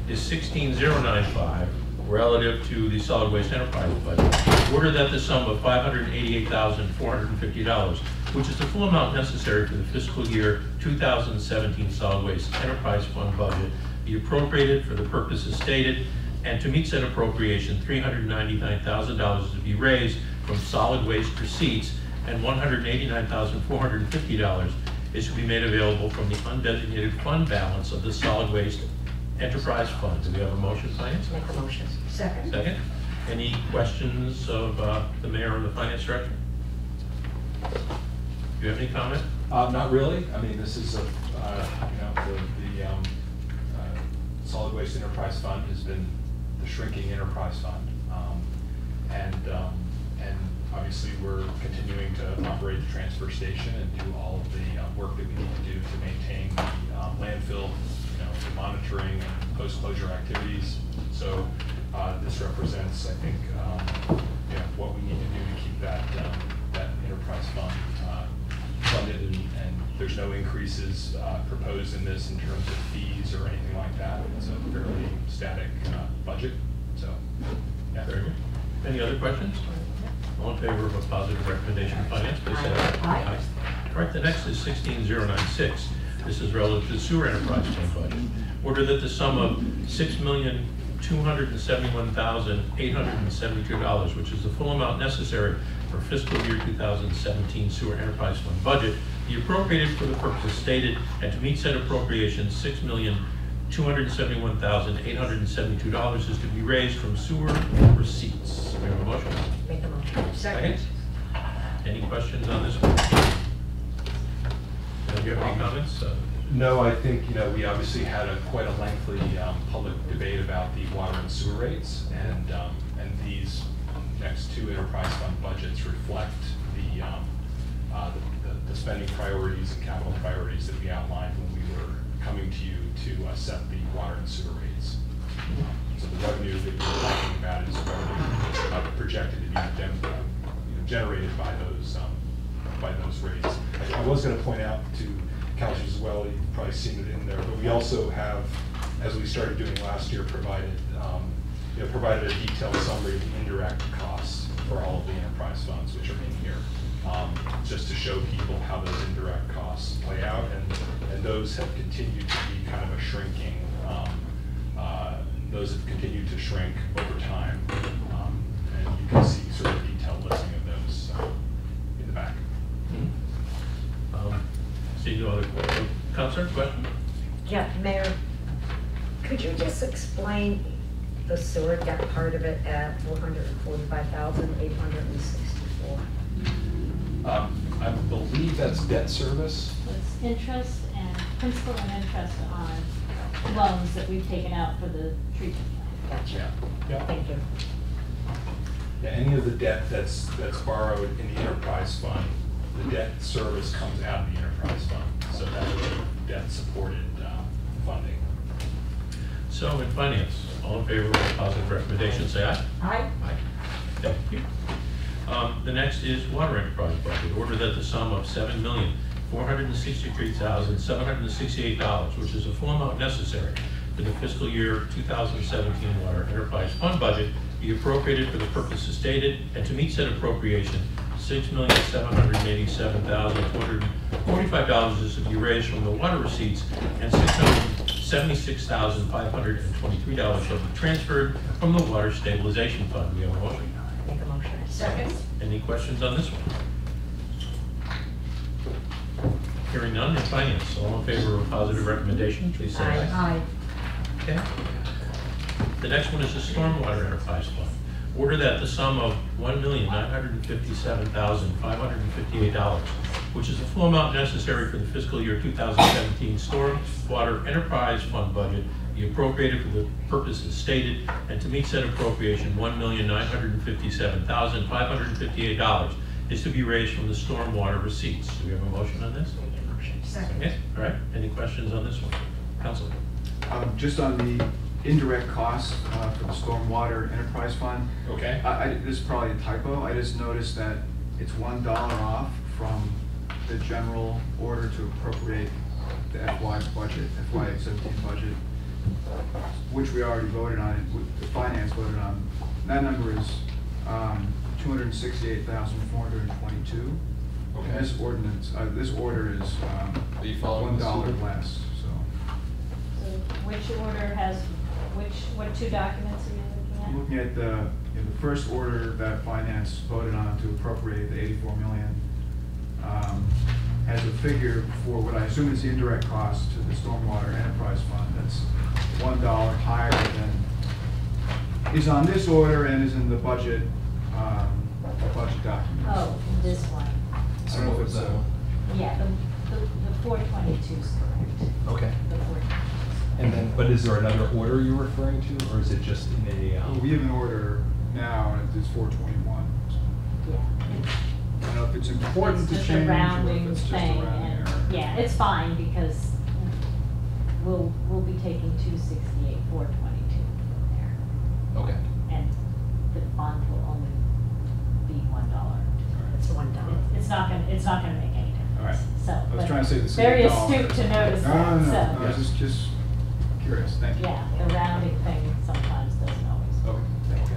is 16095 relative to the solid waste enterprise budget. Order that the sum of $588,450, which is the full amount necessary for the fiscal year 2017 solid waste enterprise fund budget, be appropriated for the purposes stated, and to meet said appropriation, $399,000 to be raised from solid waste receipts and $189,450 is to be made available from the undesignated fund balance of the solid waste enterprise fund. Do we have a motion, finance? Make a motion. Second. Second. Any questions of the mayor and the finance director? Do you have any comment? Not really. I mean, this is a solid waste enterprise fund has been the shrinking enterprise fund, and obviously we're continuing to operate the transfer station and do all of the work that we need to do to maintain the landfill. Monitoring and post-closure activities. So this represents, I think, what we need to do to keep that enterprise fund funded. And there's no increases proposed in this in terms of fees or anything like that. It's a fairly static budget. So, yeah. Very good. Any other questions? All in favor of a positive recommendation of finance, please say aye. All right. The next is 16096. This is relative to the sewer enterprise fund budget. Order that the sum of $6,271,872, which is the full amount necessary for fiscal year 2017 sewer enterprise fund budget, be appropriated for the purposes stated, and to meet said appropriation, $6,271,872 is to be raised from sewer receipts. We have a motion. Make the motion. Second. Any questions on this one? Do you have any comments? No, I think we obviously had quite a lengthy public debate about the water and sewer rates, and these next two enterprise fund budgets reflect the spending priorities and capital priorities that we outlined when we were coming to you to set the water and sewer rates. So the revenue that you're talking about is revenue projected to be generated by those rates. I was going to point out to councilors as well, you've probably seen it in there, but we also have, as we started doing last year, provided provided a detailed summary of the indirect costs for all of the enterprise funds, which are in here, just to show people how those indirect costs play out, and those have continued to be kind of a shrinking. Those have continued to shrink over time, and you can see sort of a detailed listing of those in the back. See no other concerns? Question? Yeah, Mayor, could you just explain the sewer debt part of it at $445,864? I believe that's debt service. It's interest and principal and interest on loans that we've taken out for the treatment plan. Gotcha. Yeah. Yeah. Thank you. Yeah, any of the debt that's borrowed in the enterprise fund, the debt service comes out of the enterprise fund. So that would be debt supported funding. So in finance, all in favor of a positive recommendation, say aye. Aye. Aye. Thank you. The next is water enterprise budget. Order that the sum of $7,463,768, which is the full amount necessary for the fiscal year 2017 water enterprise fund budget, be appropriated for the purposes stated, and to meet said appropriation, $6,787,245 is to be raised from the water receipts, and $676,523 shall be transferred from the water stabilization fund. We have a motion. Make a motion. Second. Any questions on this one? Hearing none. In finance, all in favor of a positive recommendation, please say aye. Aye. Okay. The next one is the stormwater enterprise fund. Order that the sum of $1,957,558, which is the full amount necessary for the fiscal year 2017 storm water enterprise fund budget, be appropriated for the purposes stated, and to meet said appropriation, $1,957,558 is to be raised from the stormwater receipts. Do we have a motion on this? Second. Okay. All right. Any questions on this one, Council? Just on the indirect costs for the stormwater enterprise fund. Okay. This is probably a typo. I just noticed that it's $1 off from the general order to appropriate the FY budget, FY17 budget, which we already voted on. The finance voted on. That number is $268,422. Okay. And this ordinance, this order is $1 less. So which order has? What two documents are you looking at? I'm looking at the first order that finance voted on to appropriate the $84 million as a figure for what I assume is the indirect cost to the stormwater enterprise fund. That's $1 higher than is on this order and is in the budget document. Oh, this one. I don't know if it's that one. Yeah, the 422 is correct. Okay. The 422. And then, but is there another order you're referring to, or is it just in a? We have an order now, and it's 421. Yeah. I don't know if it's important to change. It's a rounding thing, and yeah, it's fine because we'll be taking 268,422 from there. Okay. And the bond will only be $1. It's $1. It's not gonna make any difference. All right. So. I was trying to say the same. Very astute to notice that. No. So. Just. Curious. Thank you. Yeah, the rounding thing sometimes doesn't always work. Okay.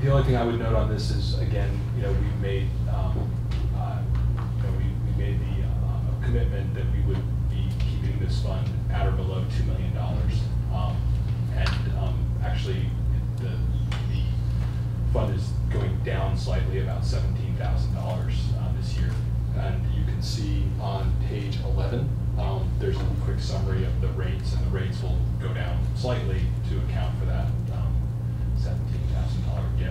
The only thing I would note on this is, again, we made the commitment that we would be keeping this fund at or below $2 million, actually the fund is going down slightly, about $17,000 this year, and you can see on page 11. There's a quick summary of the rates, and the rates will go down slightly to account for that $17,000 dip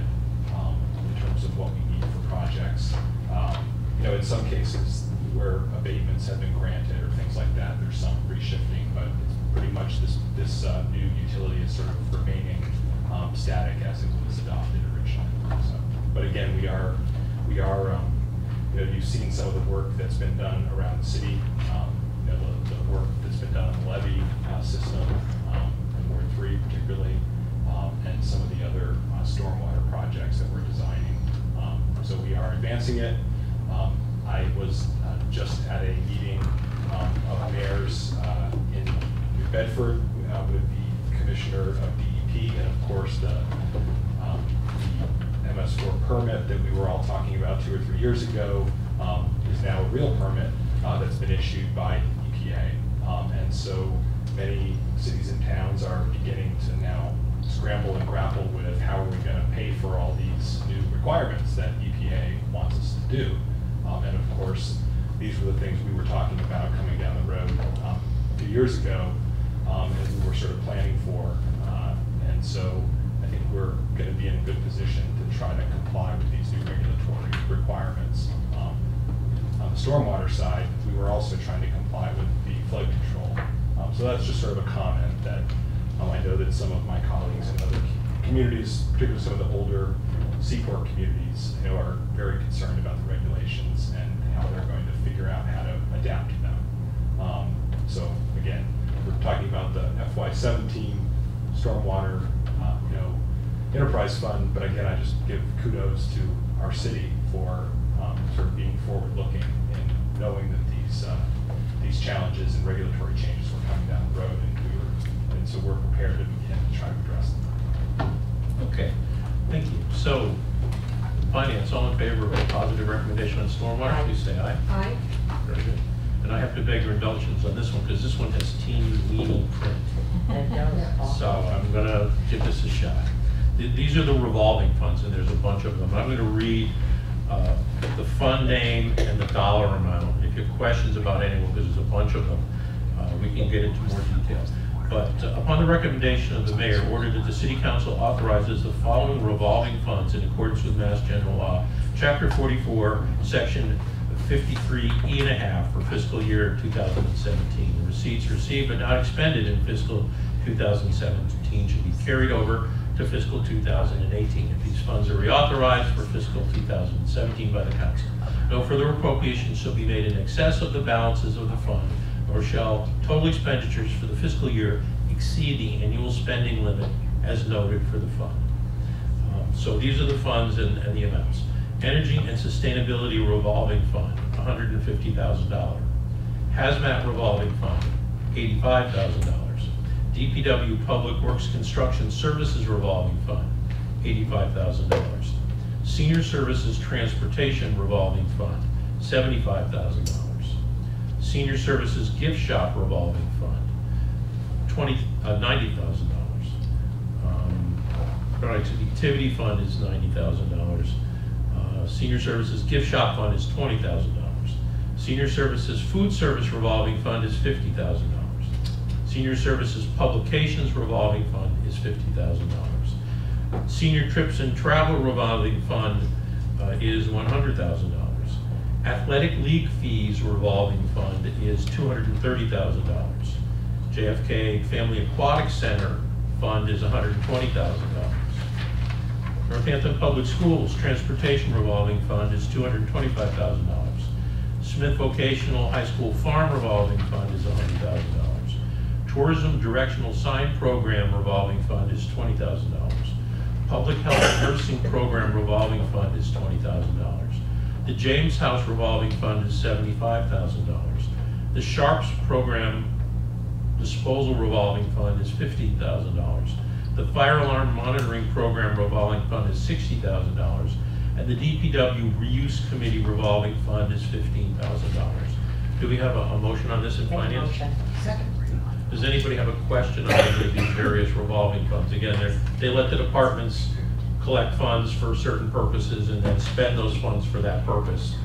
in terms of what we need for projects. In some cases where abatements have been granted or things like that, there's some reshifting, but it's pretty much this new utility is sort of remaining static as it was adopted originally. So, but again, we are you've seen some of the work that's been done around the city. The work that's been done on the levy system, financing it. I was just at a meeting of mayors in New Bedford with the commissioner of DEP, and of course the MS4 permit that we were all talking about 2 or 3 years ago is now a real permit that's been issued by EPA. And so many cities and towns are beginning to now scramble and grapple with how are we going to pay for all these new requirements that EPA wants us to do. And of course, these were the things we were talking about coming down the road a few years ago, and we were sort of planning for. And so I think we're going to be in a good position to try to comply with these new regulatory requirements. On the stormwater side, we were also trying to comply with the flood control. So that's just sort of a comment that I know that some of my colleagues in other communities, particularly some of the older C-Corp communities, I know are very concerned about the regulations and how they're going to figure out how to adapt to them. So again, we're talking about the FY17 stormwater enterprise fund, but again, I just give kudos to our city for sort of being forward-looking and knowing that these challenges and regulatory changes were coming down the road, and so we're prepared to begin to try to address them. Okay, thank you. So, finance, all in favor of a positive recommendation on stormwater, please say aye. Aye. Very good. And I have to beg your indulgence on this one because this one has teeny weeny print. So I'm going to give this a shot. These are the revolving funds, and there's a bunch of them. I'm going to read the fund name and the dollar amount. If you have questions about any one, because there's a bunch of them, we can get into more details. But upon the recommendation of the mayor, ordered that the city council authorizes the following revolving funds in accordance with Mass General Law, Chapter 44, Section 53E1/2 for fiscal year 2017. The receipts received but not expended in fiscal 2017 should be carried over to fiscal 2018 if these funds are reauthorized for fiscal 2017 by the council. No further appropriations shall be made in excess of the balances of the fund, or shall total expenditures for the fiscal year exceed the annual spending limit as noted for the fund. So these are the funds and the amounts. Energy and Sustainability Revolving Fund, $150,000. Hazmat Revolving Fund, $85,000. DPW Public Works Construction Services Revolving Fund, $85,000. Senior Services Transportation Revolving Fund, $75,000. Senior Services Gift Shop Revolving Fund, $90,000. Productivity Fund is $90,000. Senior Services Gift Shop Fund is $20,000. Senior Services Food Service Revolving Fund is $50,000. Senior Services Publications Revolving Fund is $50,000. Senior Trips and Travel Revolving Fund is $100,000. Athletic League Fees Revolving Fund is $230,000. JFK Family Aquatic Center Fund is $120,000. Northampton Public Schools Transportation Revolving Fund is $225,000. Smith Vocational High School Farm Revolving Fund is $100,000. Tourism Directional Sign Program Revolving Fund is $20,000. Public Health Nursing Program Revolving Fund is $20,000. The James House Revolving Fund is $75,000. The Sharps Program Disposal Revolving Fund is $15,000. The Fire Alarm Monitoring Program Revolving Fund is $60,000. And the DPW Reuse Committee Revolving Fund is $15,000. Do we have a motion on this in finance? Motion. Second. Does anybody have a question on any of these various revolving funds? Again, they let the departments collect funds for certain purposes and then spend those funds for that purpose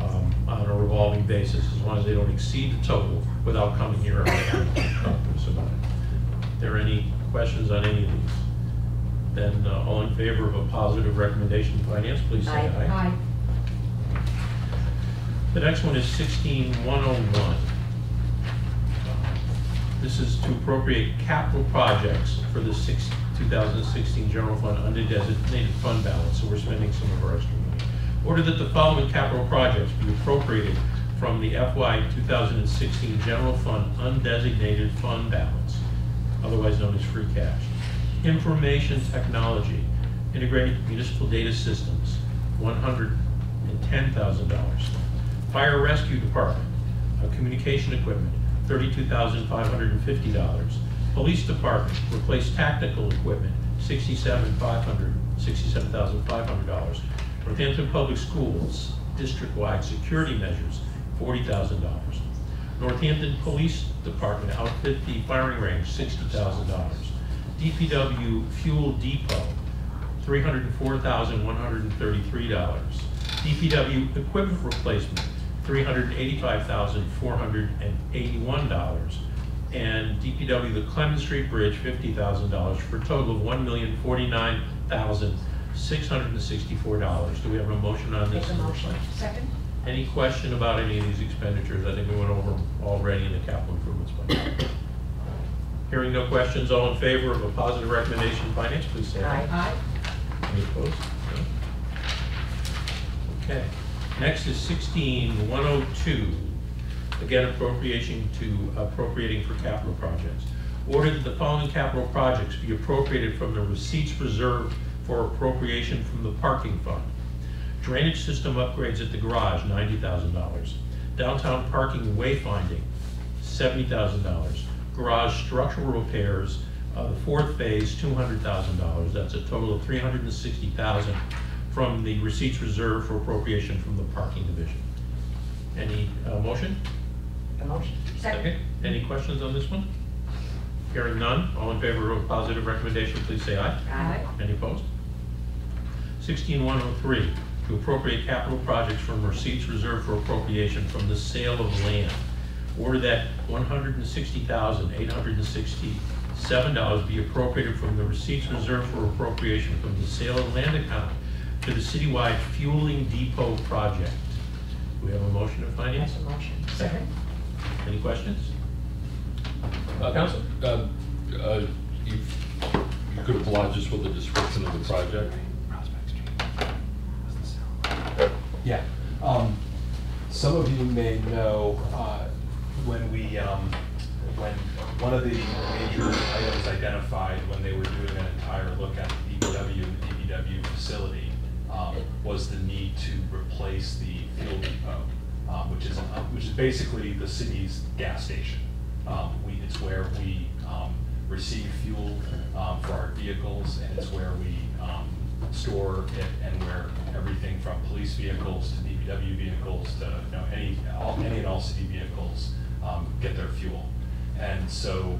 on a revolving basis, as long as they don't exceed the total without coming here and talking to us about it. Are there any questions on any of these? Then all in favor of a positive recommendation to finance, please say aye. Aye. Aye. The next one is 16-101. This is to appropriate capital projects for the 2016 General Fund undesignated fund balance, so we're spending some of our extra money. Order that the following capital projects be appropriated from the FY 2016 General Fund undesignated fund balance, otherwise known as free cash. Information technology, integrated municipal data systems, $110,000. $10,000. Fire rescue department, communication equipment, $32,550. Police department, replace tactical equipment, $67,500. Northampton Public Schools, district-wide security measures, $40,000. Northampton Police Department outfit the firing range, $60,000. DPW Fuel Depot, $304,133. DPW Equipment Replacement, $385,481. And DPW the Clement Street Bridge, $50,000, for a total of $1,049,664. Do we have a motion on this? Make a motion. Second. Any question about any of these expenditures? I think we went over them already in the capital improvements plan. Hearing no questions, all in favor of a positive recommendation in finance, please say aye. Aye. Any opposed? No. Okay. Next is 16-102. Again, appropriation to appropriating for capital projects. Order that the following capital projects be appropriated from the receipts reserved for appropriation from the parking fund. Drainage system upgrades at the garage, $90,000. Downtown parking wayfinding, $70,000. Garage structural repairs, the fourth phase, $200,000. That's a total of $360,000 from the receipts reserved for appropriation from the parking division. Any motion? A motion. Second. Any questions on this one? Hearing none, all in favor of a positive recommendation, please say aye. Aye. Any opposed? 16-103, to appropriate capital projects from receipts reserved for appropriation from the sale of land. Order that $160,867 be appropriated from the receipts reserved for appropriation from the sale of land account to the citywide fueling depot project. Do we have a motion in finance? That's a motion. Second. Any questions? Council, you could oblige us with a description of the project. Yeah. Some of you may know when we, when one of the major items identified when they were doing an entire look at the DPW facility was the need to replace the fuel depot, which is basically the city's gas station. It's where we receive fuel for our vehicles, and it's where we store it, and where everything from police vehicles to DPW vehicles to any and all city vehicles get their fuel. And so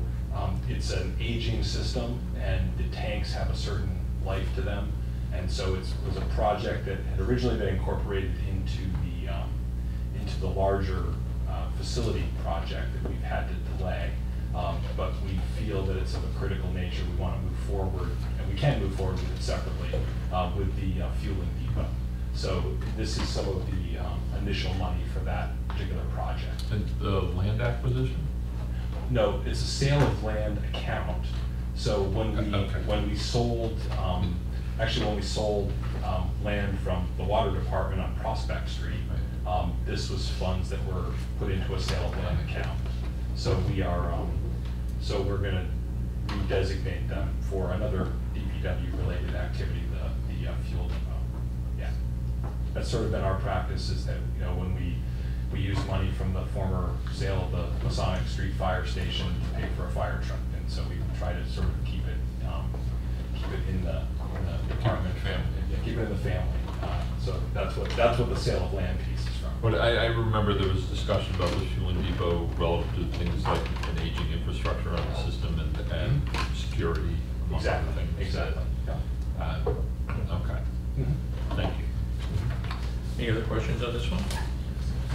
it's an aging system, and the tanks have a certain life to them. And so it was a project that had originally been incorporated into the larger facility project that we've had to delay. But we feel that it's of a critical nature. We want to move forward, and we can move forward with it separately with the fueling depot. So this is some of the initial money for that particular project. And the land acquisition? No, it's a sale of land account. So when we sold land from the water department on Prospect Street, this was funds that were put into a sale of land account. So we're going to redesignate them for another DPW-related activity, the fuel depot. Yeah, that's sort of been our practice, is that when we use money from the former sale of the Masonic Street Fire Station to pay for a fire truck, and so we try to sort of keep it in the department family, keep it in the family. So that's what the sale of land piece is from. But I remember there was discussion about the fueling depot relative to things like an aging infrastructure on the system and security. Exactly. Things. Exactly. Yeah. Okay. Mm-hmm. Thank you. Any other questions on this one?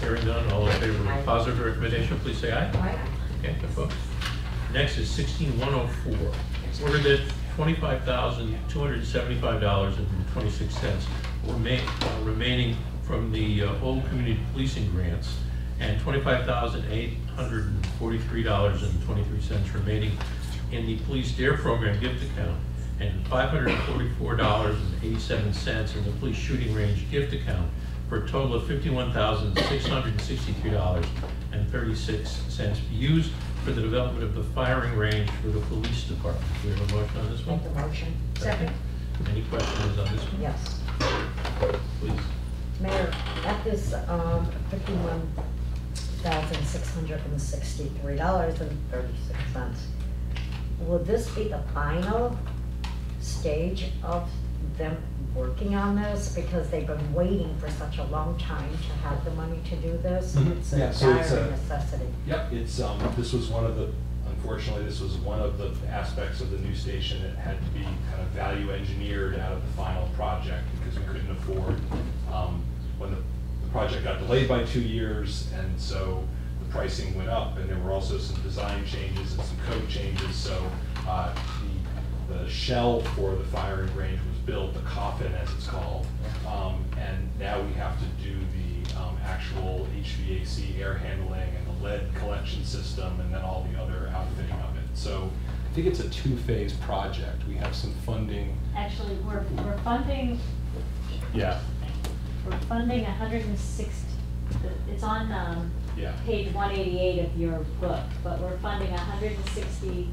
Hearing none, all in favor of a positive recommendation, please say aye. Aye. Okay. Next is 16-104. Order that $25,275.26 remaining from the old community policing grants, and $25,843.23 remaining in the police DARE program gift account, and $544.87 in the police shooting range gift account, for a total of $51,663.36 used for the development of the firing range for the police department. Do we have a motion on this one? Make the motion. Second. Any questions on this one? Yes. Please. Mayor, at this $51,663.36, will this be the final stage of them working on this? Because they've been waiting for such a long time to have the money to do this. Mm-hmm. It's a dire necessity. Yep, it's this was one of the, unfortunately, this was one of the aspects of the new station that had to be kind of value engineered out of the final project because we couldn't afford, when the project got delayed by 2 years, and so the pricing went up, and there were also some design changes and some code changes, so the shell for the firing range was built, the coffin as it's called, and now we have to do the actual HVAC air handling and the lead collection system and then all the other outfitting of it. So I think it's a two-phase project. We have some funding. Actually, we're funding. Yeah. We're funding 160. It's on page 188 of your book, but we're funding 160.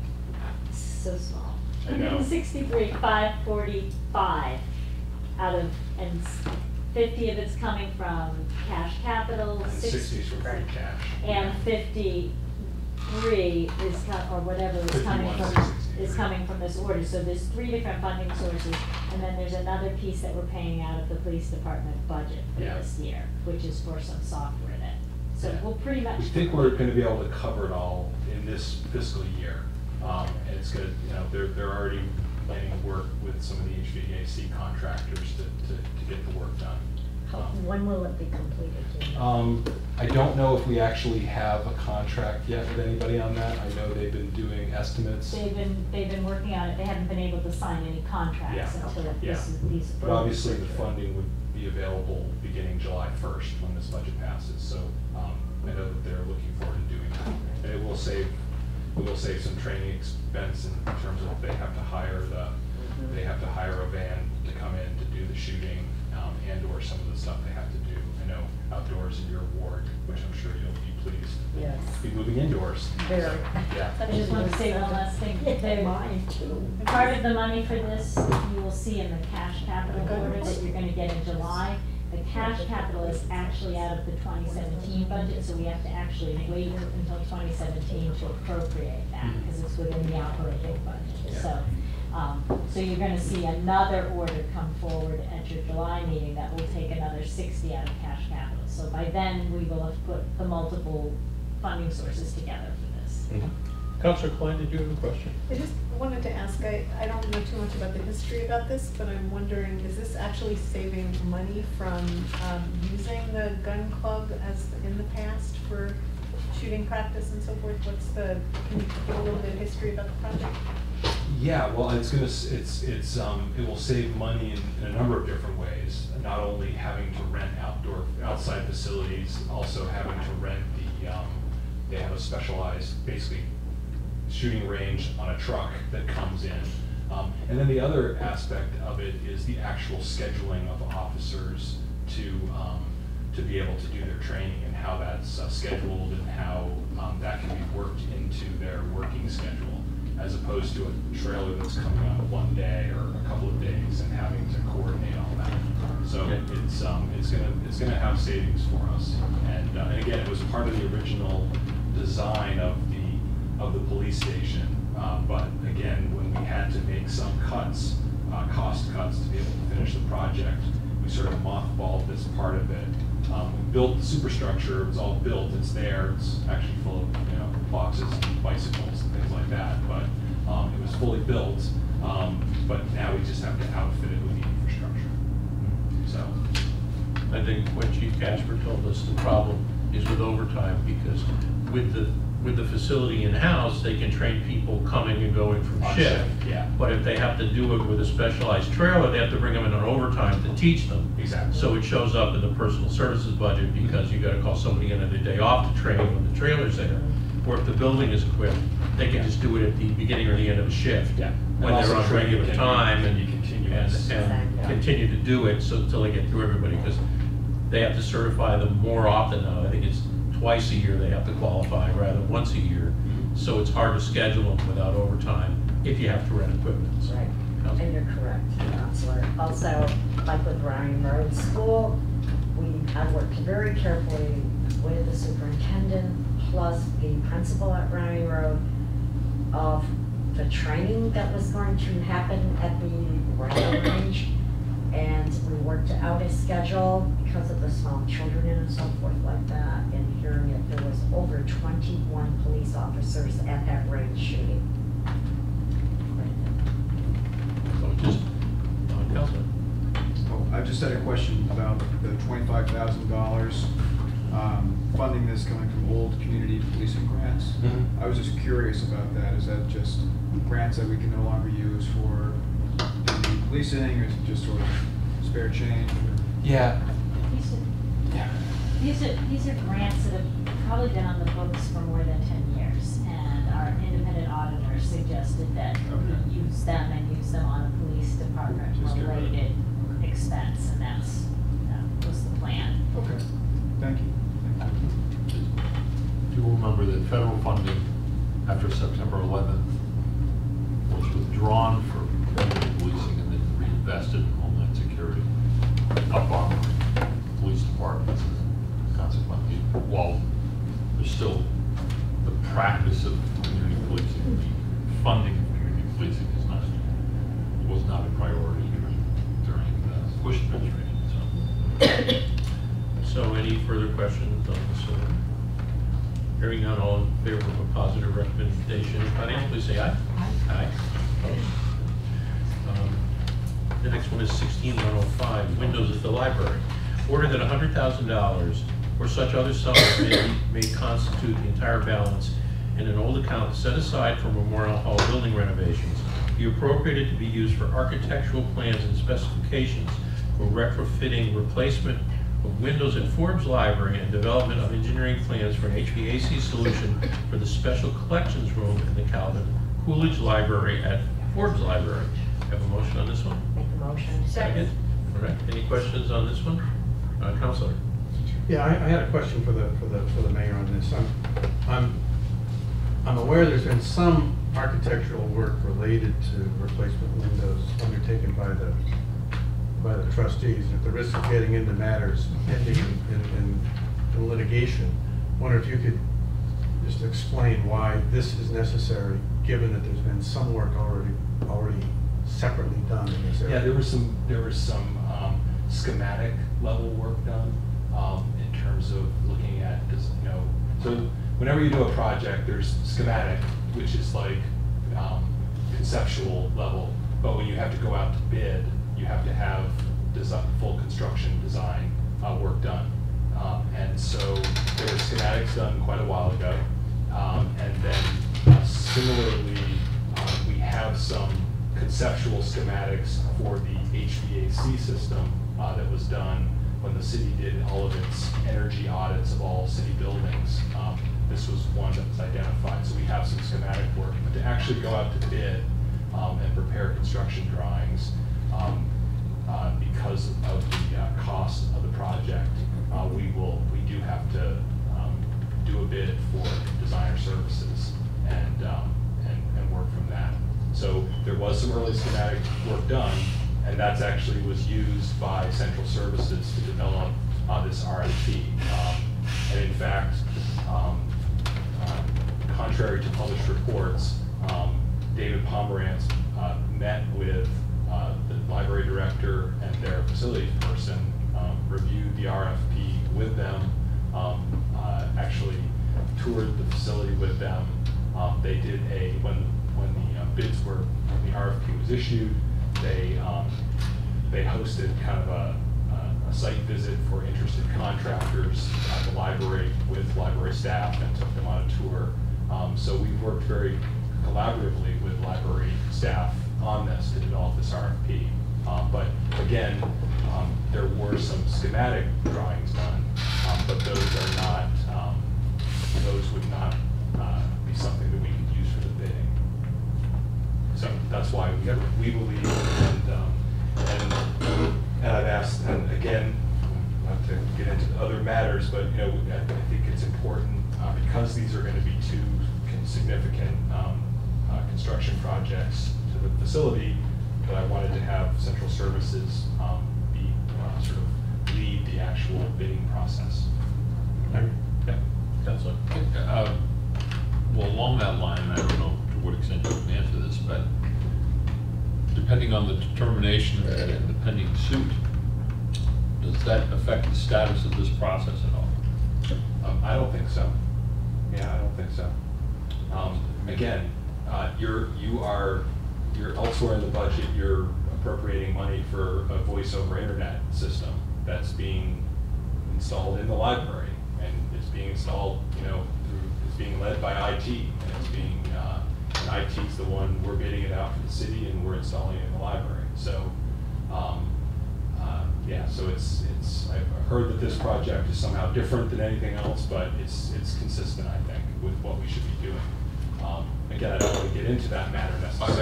So small. 163,545 out of, and 50 of it's coming from cash capital, 60 from free cash, and 53 is or whatever is coming from this order. So there's three different funding sources, and then there's another piece that we're paying out of the police department budget for this year, which is for some software that. So we'll pretty much. We think we're going to be able to cover it all in this fiscal year. And it's good, you know, they're already planning to work with some of the HVAC contractors to get the work done. When will it be completed? I don't know if we actually have a contract yet with anybody on that. I know they've been doing estimates. They've been working on it. They haven't been able to sign any contracts until these. But obviously the funding would be available beginning July 1st when this budget passes. So I know that they're looking forward to doing that. It will save. We will save some training expense in terms of they have to hire the, they have to hire a van to come in to do the shooting and or some of the stuff they have to do. I know outdoors in your ward, which I'm sure you'll be pleased. Yes. Be moving indoors. Very. So, yeah. I just want to say one last thing. They're mine too. Part of the money for this you will see in the cash capital order that you're going to get in July. The cash capital is actually out of the 2017 budget, so we have to actually wait until 2017 to appropriate that because it's within the operating budget. So, so you're going to see another order come forward at your July meeting that will take another 60 out of cash capital. So by then we will have put the multiple funding sources together for this. Mm-hmm. Councilor Klein, did you have a question? I just wanted to ask, I don't know too much about the history about this, but I'm wondering, is this actually saving money from using the gun club as in the past for shooting practice and so forth? What's the, can you give a little bit of history about the project? Yeah, well, it's gonna, it will save money in a number of different ways. Not only having to rent outside facilities, also having to rent the, they have a specialized, basically, shooting range on a truck that comes in. And then the other aspect of it is the actual scheduling of officers to be able to do their training and how that's scheduled and how that can be worked into their working schedule as opposed to a trailer that's coming out one day or a couple of days and having to coordinate all that. So it's gonna have savings for us. And again, it was part of the original design of the police station, but again, when we had to make some cuts, cost cuts to be able to finish the project, we sort of mothballed this part of it. We built the superstructure, it was all built, it's there, it's actually full of boxes and bicycles and things like that, but it was fully built, but now we just have to outfit it with the infrastructure. So I think what Chief Casper told us, the problem is with overtime, because with the facility in-house, they can train people coming and going from shift. Yeah. But if they have to do it with a specialized trailer, they have to bring them in on overtime to teach them. Exactly. So it shows up in the personal services budget because you got to call somebody in on their day off to train when the trailer's there. Or if the building is equipped, they can just do it at the beginning or the end of a shift. Yeah. When they're on regular time and you continue continue to do it so until they get through everybody, because they have to certify them more often now. I think it's twice a year they have to qualify rather than once a year. So it's hard to schedule them without overtime if you have to rent equipment. So, right, and you're correct, Counselor. Also, like with Ryan Road School, I worked very carefully with the superintendent plus the principal at Rowney Road of the training that was going to happen at the rifle range, and we worked out a schedule because of the small children and so forth like that, and hearing it, there was over 21 police officers at that range shooting. Right. So just, I just had a question about the $25,000 funding that's coming from old community policing grants. Mm-hmm. I was just curious about that. Is that just grants that we can no longer use for policing, or is it just sort of spare change? Yeah. These are grants that have probably been on the books for more than 10 years, and our independent auditor suggested that we use them and use them on a police department related expense, and that was the plan. Okay. Thank you. You will remember that federal funding after September 11th was withdrawn for federal policing and then reinvested in Homeland Security, up armoring police departments, and consequently, while there's still the practice of community policing, the funding of community policing is not, was not a priority during the Bush administration. So, any further questions on this? Hearing none, all in favor of a positive recommendation, please say aye. Aye. The next one is 16105, windows at the library. Order that $100,000 or such other sum may constitute the entire balance in an old account set aside for Memorial Hall building renovations, be appropriated to be used for architectural plans and specifications for retrofitting replacement of windows at Forbes Library and development of engineering plans for an HVAC solution for the special collections room in the Calvin Coolidge Library at Forbes Library. Have a motion on this one? Make the motion. Second. All right. Any questions on this one? Councilor. Yeah, I had a question for the mayor on this. I'm aware there's been some architectural work related to replacement windows undertaken by the trustees, at the risk of getting into matters pending in litigation. I wonder if you could just explain why this is necessary, given that there's been some work already separately done in this area. Yeah, there was some schematic level work done in terms of looking at, so whenever you do a project, there's schematic, which is like conceptual level, but when you have to go out to bid, you have to have full construction design work done. And so there were schematics done quite a while ago. And then similarly, we have some conceptual schematics for the HVAC system that was done when the city did all of its energy audits of all city buildings. This was one that was identified. So we have some schematic work, but to actually go out to bid and prepare construction drawings, because of the cost of the project, we do have to do a bid for designer services and work from that. So there was some early schematic work done, and that's actually was used by Central Services to develop this RFP. And in fact, contrary to published reports, David Pomerantz met with the library director and their facilities person, reviewed the RFP with them, actually toured the facility with them. They did when the bids were, when the RFP was issued, they hosted kind of a site visit for interested contractors at the library with library staff and took them on a tour. So we've worked very collaboratively with library staff on this to develop this RFP. But again, there were some schematic drawings done, but those are not, those would not be something that we could use for the bidding. So that's why we believe, and I've asked, and again, not to get into other matters, but I think it's important because these are going to be two significant construction projects to the facility, that I wanted to have Central Services be sort of lead the actual bidding process. Okay. Yeah. That's what, well, along that line, I don't know to what extent you can answer this, but depending on the determination of the pending suit, does that affect the status of this process at all? I don't think so. Yeah, I don't think so. Again, you're elsewhere in the budget. You're appropriating money for a voice over internet system that's being installed in the library, and it's being installed, you know, it's being led by IT, and it's being and IT's the one we're bidding it out for the city, and we're installing it in the library. So. Yeah, so it's. I've heard that this project is somehow different than anything else, but it's consistent, I think, with what we should be doing. Again, I don't want to get into that matter necessarily,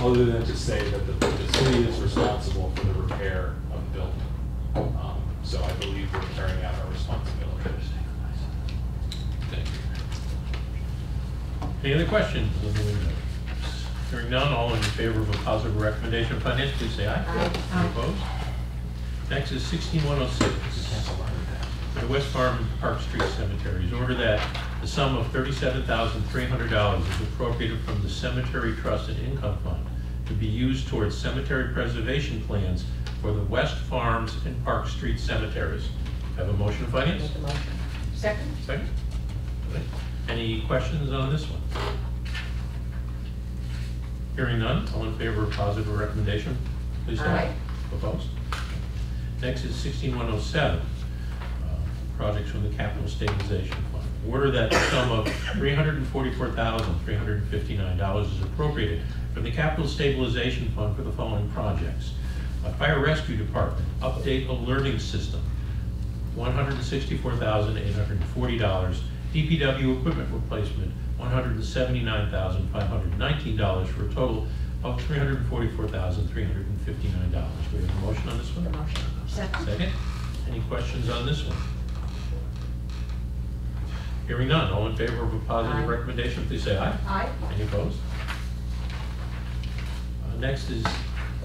other than to say that the city is responsible for the repair of the building. So I believe we're carrying out our responsibility. Thank you. Any other questions? Hearing none, all in favor of a positive recommendation of finance, please say aye. Aye. Opposed? Next is 16106. For the West Farm Park Street Cemeteries. Order that the sum of $37,300 is appropriated from the Cemetery Trust and Income Fund to be used towards cemetery preservation plans for the West Farms and Park Street Cemeteries. Have a motion of finance? Make the motion. Second. Second. Okay. Any questions on this one? Hearing none, all in favor of positive recommendation, please say aye. Opposed? Next is 16107, projects from the Capital Stabilization Fund. Order that the sum of $344,359 is appropriated from the Capital Stabilization Fund for the following projects. A Fire Rescue Department Update Alerting System, $164,840. DPW Equipment Replacement, $179,519 for a total of $344,359. Do we have a motion on this one? Motion. Second. Second. Any questions on this one? Hearing none, all in favor of a positive recommendation, please say aye. Aye. Any opposed? Next is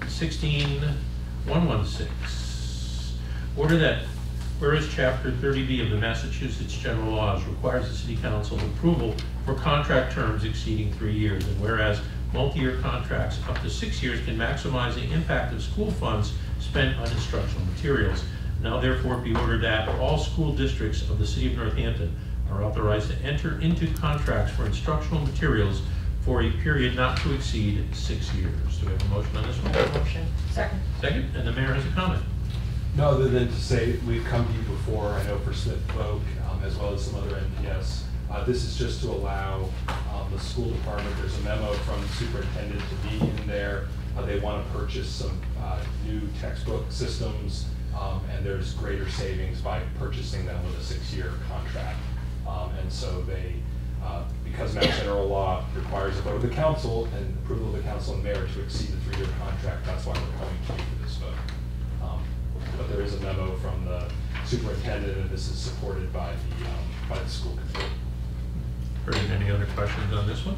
16116. Order that whereas Chapter 30B of the Massachusetts General Laws requires the City Council approval for contract terms exceeding 3 years, and whereas multi-year contracts up to 6 years can maximize the impact of school funds spent on instructional materials, now therefore be ordered that all school districts of the City of Northampton are authorized to enter into contracts for instructional materials for a period not to exceed 6 years. Do we have a motion on this one? Motion. Second. Second, and the Mayor has a comment. No, other than to say we've come to you before, I know for Smith Folk, as well as some other NPS. This is just to allow the school department, there's a memo from the superintendent to be in there. They want to purchase some new textbook systems, and there's greater savings by purchasing them with a 6-year contract. And so they, because Mass General Law requires a vote of the council and approval of the council and mayor to exceed the 3-year contract, that's why we're coming to you for this vote. But there is a memo from the superintendent, and this is supported by the school committee. Heard any other questions on this one?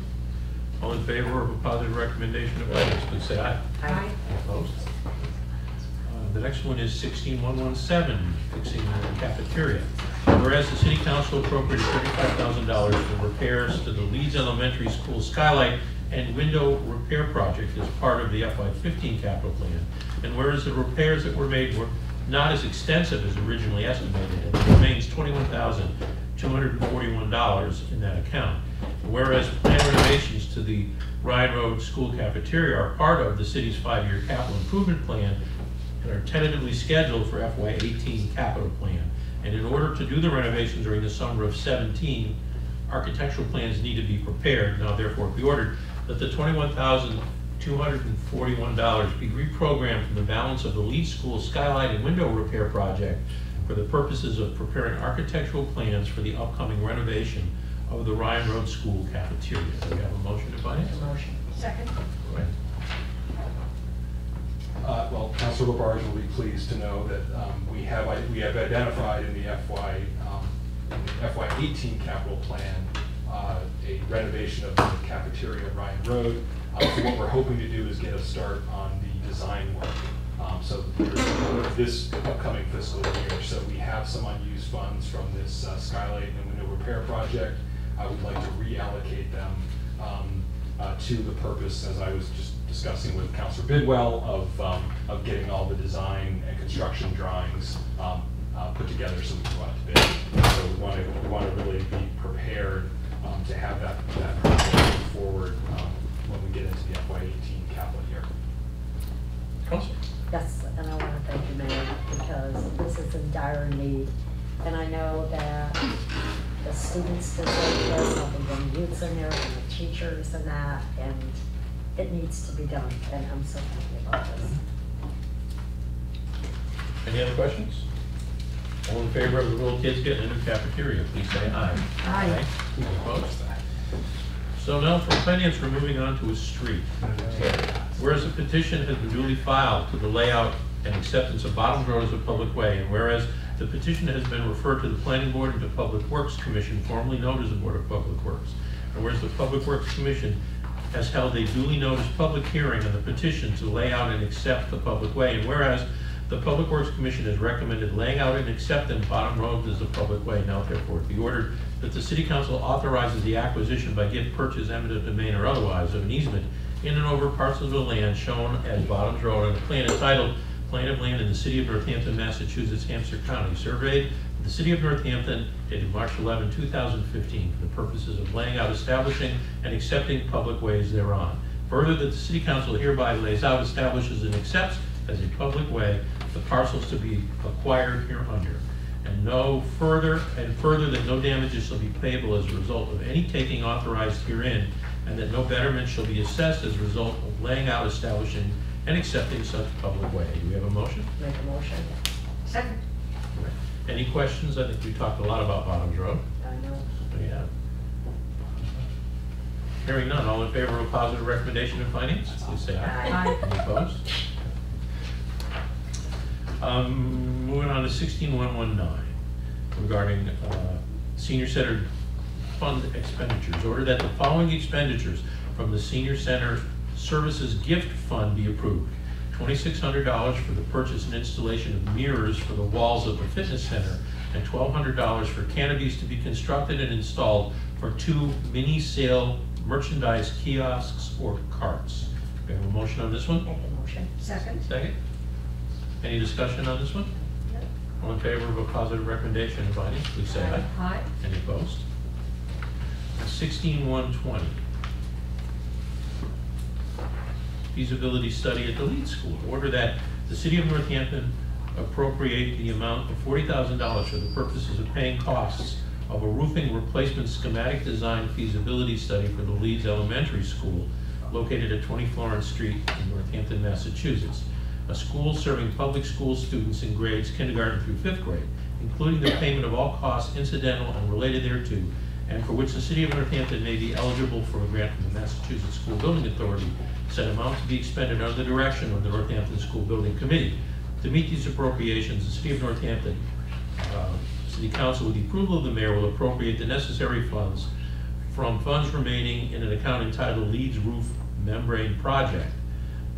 All in favor of a positive recommendation of finance, please say aye. Aye. Opposed? The next one is 16117, fixing the cafeteria. Whereas the City Council appropriated $35,000 for repairs to the Leeds Elementary School skylight and window repair project as part of the FY15 capital plan, and whereas the repairs that were made were not as extensive as originally estimated, and there remains $21,241 in that account. Whereas planned renovations to the Ryan Road School Cafeteria are part of the city's 5-year capital improvement plan and are tentatively scheduled for FY18 capital plan. And in order to do the renovations during the summer of 17, architectural plans need to be prepared. Now therefore be ordered that the $21,241 be reprogrammed from the balance of the Leeds School skylight and window repair project for the purposes of preparing architectural plans for the upcoming renovation of the Ryan Road School cafeteria. Do we have a motion to finance? Motion. Second. All right. Well, Councilor LaBarge will be pleased to know that we have identified in the FY18 capital plan a renovation of the cafeteria at Ryan Road. So what we're hoping to do is get a start on the design work So this upcoming fiscal year. So we have some unused funds from this skylight and window repair project. I would like to reallocate them to the purpose, as I was just discussing with Councilor Bidwell, of getting all the design and construction drawings put together so we can go out to bid. So we want to really be prepared to have that project move forward when we get into the FY18 capital year. Councilor. Yes, and I want to thank you, Mayor, because this is in dire need, and I know that the students deserve this, and the youths in there, and the teachers and that, and it needs to be done, and I'm so happy about this. Any other questions? All in favor of the little kids getting into the cafeteria, please say aye. Aye. Opposed? So now for finance, we're moving on to a street. Whereas a petition has been duly filed to the layout and acceptance of Bottoms Road as a public way, and whereas the petition has been referred to the Planning Board and to Public Works Commission, formerly known as the Board of Public Works, and whereas the Public Works Commission has held a duly noticed public hearing on the petition to lay out and accept the public way, and whereas the Public Works Commission has recommended laying out and accepting Bottom Road as a public way, now therefore it be ordered that the City Council authorizes the acquisition by gift, purchase, eminent domain, or otherwise of an easement in and over parcels of land shown as Bottoms Road on a plan entitled Plan of Land in the City of Northampton, Massachusetts, Hampshire County, surveyed the City of Northampton dated March 11, 2015 for the purposes of laying out, establishing, and accepting public ways thereon. Further, that the City Council hereby lays out, establishes, and accepts as a public way the parcels to be acquired hereunder, and further that no damages shall be payable as a result of any taking authorized herein, and that no betterment shall be assessed as a result of laying out, establishing, and accepting such public way. Do we have a motion? Make a motion. Second. Right. Any questions? I think we talked a lot about Bottoms Road. I know. Yeah. Hearing none, all in favor of a positive recommendation in finance, please say aye. Aye. Opposed? Moving on to 16119 regarding senior center fund expenditures. Order that the following expenditures from the senior center services gift fund be approved: $2,600 for the purchase and installation of mirrors for the walls of the fitness center, and $1,200 for canopies to be constructed and installed for 2 mini sale merchandise kiosks or carts. We have a motion on this one. Make a motion. Second. Second. Any discussion on this one? No. All in favor of a positive recommendation in finance, please say aye. Aye. Any opposed? 16120. Feasibility study at the lead school. Order that the City of Northampton appropriate the amount of $40,000 for the purposes of paying costs of a roofing replacement schematic design feasibility study for the Leeds Elementary School located at 20 Florence Street in Northampton, Massachusetts, a school serving public school students in grades kindergarten through 5th grade, including the payment of all costs incidental and related thereto, and for which the City of Northampton may be eligible for a grant from the Massachusetts School Building Authority. Said amount to be expended under the direction of the Northampton School Building Committee. To meet these appropriations, the City of Northampton City Council, with the approval of the Mayor, will appropriate the necessary funds from funds remaining in an account entitled Leeds Roof Membrane Project.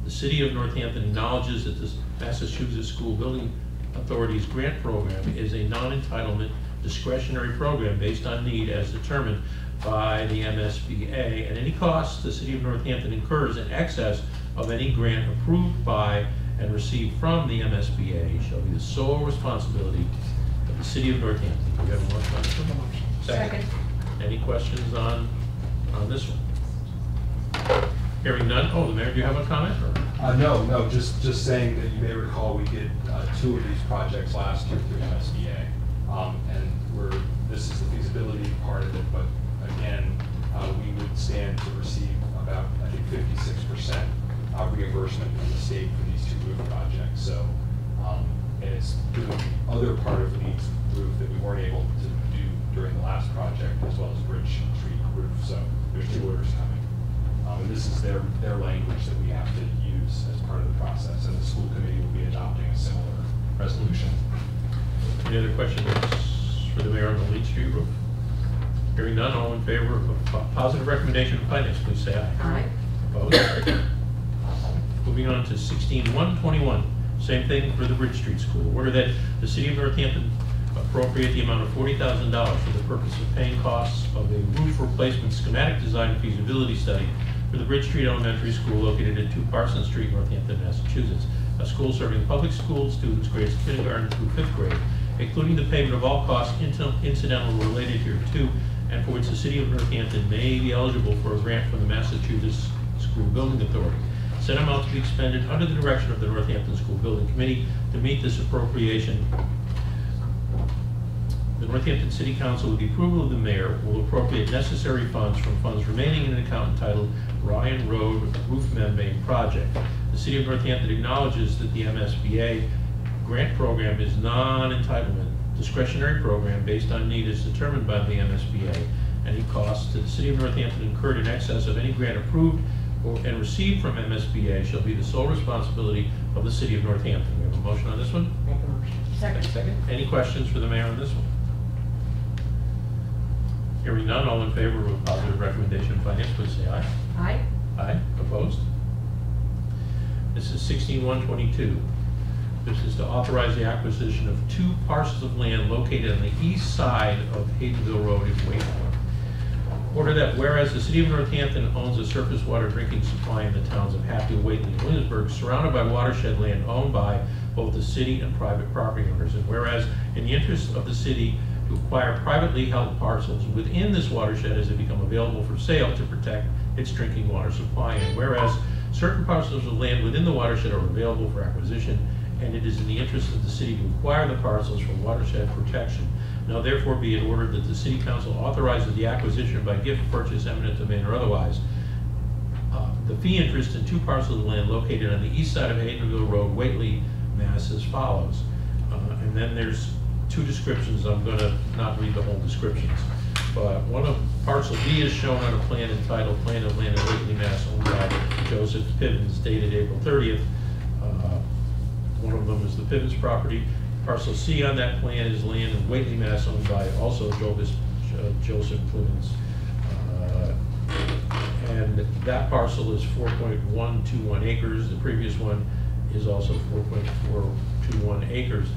The City of Northampton acknowledges that the Massachusetts School Building Authority's grant program is a non-entitlement discretionary program based on need as determined by the MSBA, and any costs the City of Northampton incurs in excess of any grant approved by and received from the MSBA shall be the sole responsibility of the City of Northampton. Do we have a motion on this one? Second. Any questions on this one? Hearing none. Oh, the Mayor, do you have a comment? No, just saying that you may recall we did 2 of these projects last year through MSBA, and this is the feasibility part of it, but again, we would stand to receive about, I think, 56% reimbursement from the state for these 2 roof projects. So it's doing the other part of the roof that we weren't able to do during the last project, as well as Bridge Street roof. So there's 2 orders coming. And this is their language that we have to use as part of the process, and the school committee will be adopting a similar resolution. Any other questions for the Mayor on the Leeds Street roof? Hearing none, all in favor of a positive recommendation of finance, please say aye. Aye. Opposed? Moving on to 16121, Same thing for the Bridge Street School. Order that the City of Northampton appropriate the amount of $40,000 for the purpose of paying costs of a roof replacement schematic design and feasibility study for the Bridge Street Elementary School located at 2 Parson Street, Northampton, Massachusetts, a school serving public school students grades kindergarten through 5th grade, including the payment of all costs incidental related hereto, and for which the City of Northampton may be eligible for a grant from the Massachusetts School Building Authority. Set amount to be expended under the direction of the Northampton School Building Committee to meet this appropriation. The Northampton City Council, with the approval of the mayor, will appropriate necessary funds from funds remaining in an account entitled Ryan Road Roof Membrane Project. The City of Northampton acknowledges that the MSBA grant program is non-entitlement, discretionary program based on need as determined by the MSBA. Any costs to the City of Northampton incurred in excess of any grant approved and received from MSBA shall be the sole responsibility of the City of Northampton. We have a motion on this one? Make a motion. Second. Second. Any questions for the mayor on this one? Hearing none, all in favor of a positive recommendation of finance, please say aye. Aye. Aye. Opposed? This is 16122. This is to authorize the acquisition of 2 parcels of land located on the east side of Haydenville Road in Wakefield. Order that whereas the City of Northampton owns a surface water drinking supply in the towns of Hatfield, Whately, and Williamsburg, surrounded by watershed land owned by both the city and private property owners, and whereas in the interest of the city to acquire privately held parcels within this watershed as they become available for sale to protect its drinking water supply, and whereas certain parcels of land within the watershed are available for acquisition, and it is in the interest of the city to acquire the parcels for watershed protection. Now therefore be it ordered that the City Council authorizes the acquisition by gift, purchase, eminent domain, or otherwise, the fee interest in 2 parcels of land located on the east side of Haydenville Road, Whately, Mass, as follows. And then there's 2 descriptions. I'm going to not read the whole descriptions, but one of parcel B is shown on a plan entitled Plan of Land in Whately, Mass, owned by Joseph Pivens, dated April 30th. One of them is the Pivens property. Parcel C on that plan is land in Whately, Mass, owned by also Joseph Pivens. And that parcel is 4.121 acres. The previous one is also 4.421 acres.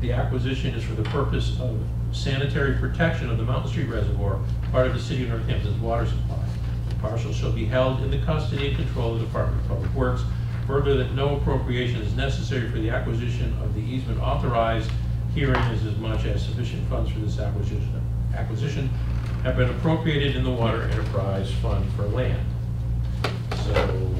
The acquisition is for the purpose of sanitary protection of the Mountain Street Reservoir, part of the City of Northampton's water supply. The parcel shall be held in the custody and control of the Department of Public Works. Further, that no appropriation is necessary for the acquisition of the easement authorized herein, as much as sufficient funds for this acquisition have been appropriated in the Water Enterprise Fund for land. So,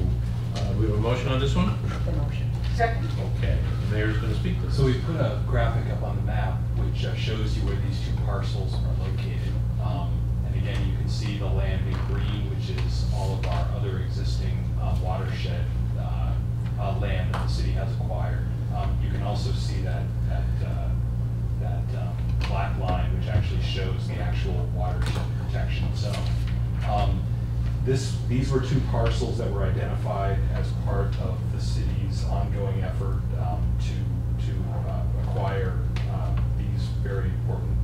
we have a motion on this one? The motion. Second. Okay, the mayor's going to speak to this. So we put a graphic up on the map which shows you where these 2 parcels are located. And again, you can see the land in green, which is all of our other existing watershed land that the city has acquired. You can also see that black line, which actually shows the actual watershed protection zone. These were 2 parcels that were identified as part of the city's ongoing effort to acquire these very important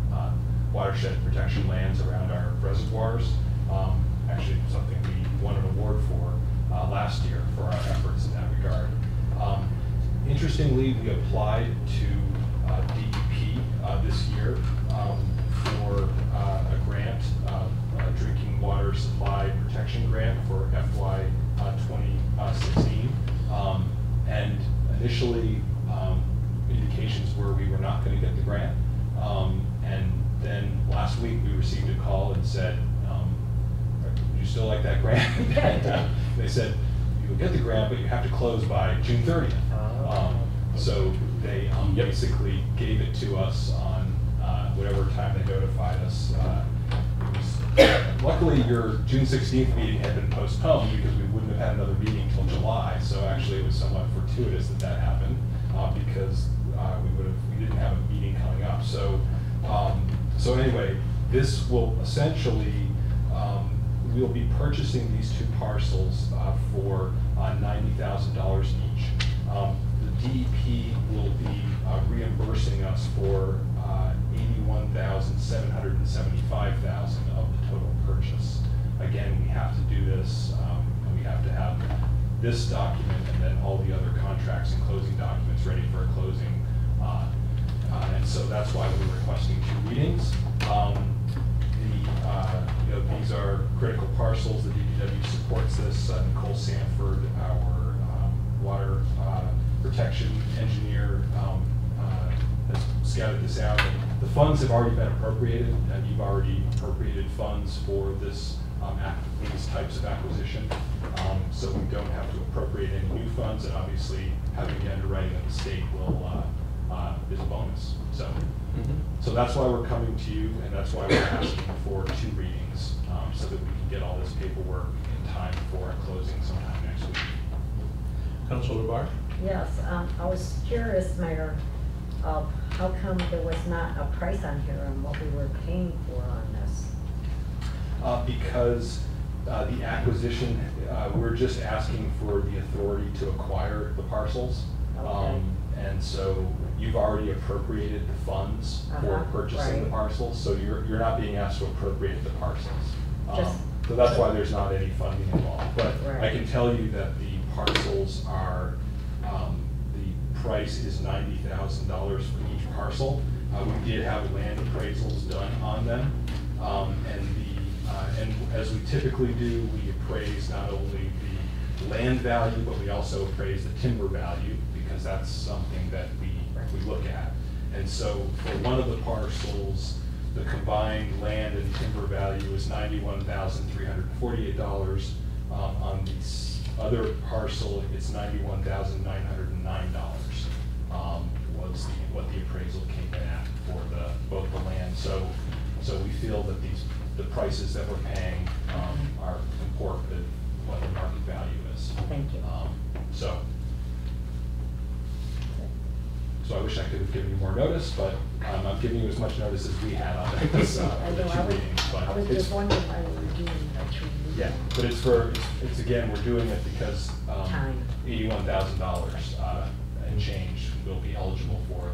watershed protection lands around our reservoirs. Actually, something we won an award for last year for our efforts in that regard. Interestingly, we applied to DEP this year for a grant, a drinking water supply protection grant for FY 2016. And initially, indications were we were not going to get the grant. And then last week we received a call and said, you still like that grant? And, they said, you'll get the grant, but you have to close by June 30th. So they basically gave it to us on whatever time they notified us. Luckily, your June 16th meeting had been postponed because we wouldn't have had another meeting until July. So actually, it was somewhat fortuitous that that happened because we didn't have a meeting coming up. So anyway, this will essentially. We'll be purchasing these 2 parcels for $90,000 each. The DEP will be reimbursing us for $81,775,000 of the total purchase. Again, we have to do this, and we have to have this document and then all the other contracts and closing documents ready for a closing. And so that's why we're requesting 2 readings. These are critical parcels. The DPW supports this. Nicole Sanford, our water protection engineer, has scouted this out. The funds have already been appropriated, and you've already appropriated funds for this, these types of acquisition. So we don't have to appropriate any new funds, and obviously having the underwriting of the state will is a bonus. So, so that's why we're coming to you, and that's why we're asking for 2 readings, so that we can get all this paperwork in time for a closing sometime next week. Councilor Barr? Yes, I was curious, Mayor, of how come there was not a price on here on what we were paying for on this? Because the acquisition, we're just asking for the authority to acquire the parcels. Okay. And so you've already appropriated the funds for purchasing the parcels, so you're not being asked to appropriate the parcels. So that's why there's not any funding involved. But I can tell you that the parcels are, the price is $90,000 for each parcel. We did have land appraisals done on them, and as we typically do, we appraise not only the land value, but we also appraise the timber value, because that's something that we look at. And so for one of the parcels, the combined land and timber value is $91,348. On the other parcel, it's $91,909 was what the appraisal came in at for the, both the land. So we feel that the prices that we're paying are important to what the market value is. Thank you. So I wish I could have given you more notice, but I'm giving you as much notice as we had on this. Yeah, but it's again, we're doing it because $81,000 and change will be eligible for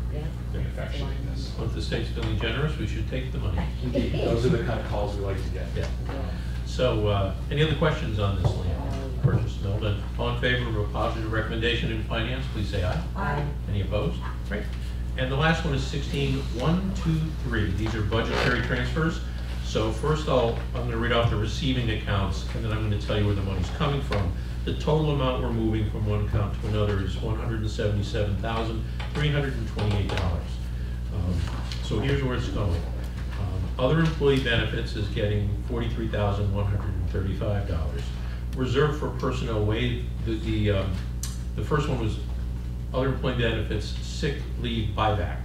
effectuating this. Well, if the state's feeling generous, we should take the money. Indeed, those are the kind of calls we like to get. Yeah. So, any other questions on this land purchase? No. Then, all in favor of a positive recommendation in finance, please say aye. Aye. Any opposed? Great. And the last one is 16.123. These are budgetary transfers. So first I'm going to read off the receiving accounts, and then I'm going to tell you where the money's coming from. The total amount we're moving from one account to another is $177,328. So here's where it's going. Other employee benefits is getting $43,135. Reserve for personnel wage, the first one was other employee benefits, sick leave buyback.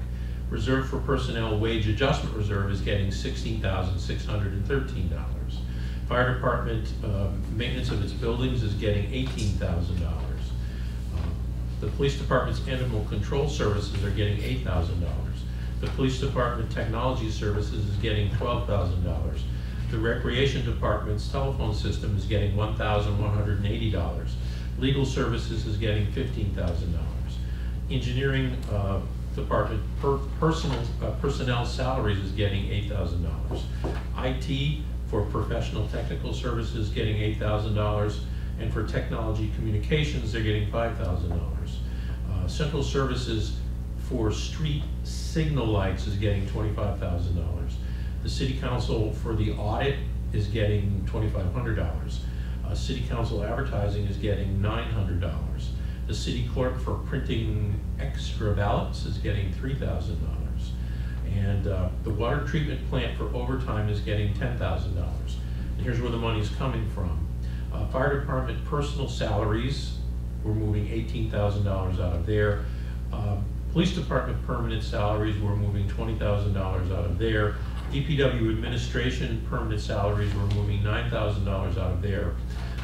Reserve for personnel wage adjustment reserve is getting $16,613. Fire department maintenance of its buildings is getting $18,000. The police department's animal control services are getting $8,000. The police department technology services is getting $12,000. The recreation department's telephone system is getting $1,180. Legal services is getting $15,000. Engineering department personnel salaries is getting $8,000. IT for professional technical services getting $8,000, and for technology communications they're getting $5,000. Central services for street signal lights is getting $25,000. The city council for the audit is getting $2,500. City council advertising is getting $900. The city clerk for printing extra ballots is getting $3,000. And the water treatment plant for overtime is getting $10,000. And here's where the money's coming from. Fire department personal salaries, we're moving $18,000 out of there. Police department permanent salaries, we're moving $20,000 out of there. DPW administration permanent salaries, we're moving $9,000 out of there.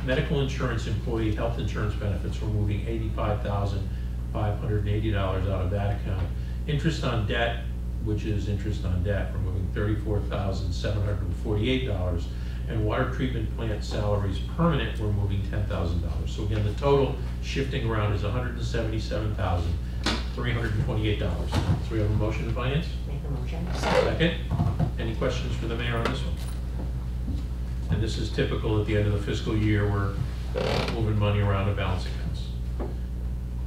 Medical insurance employee health insurance benefits, we're moving $85,580 out of that account. Interest on debt, which is interest on debt, we're moving $34,748. And water treatment plant salaries permanent, we're moving $10,000. So again, the total shifting around is $177,328. So we have a motion to finance? Make a motion. Second. Any questions for the mayor on this one? And this is typical at the end of the fiscal year where moving money around to balance accounts.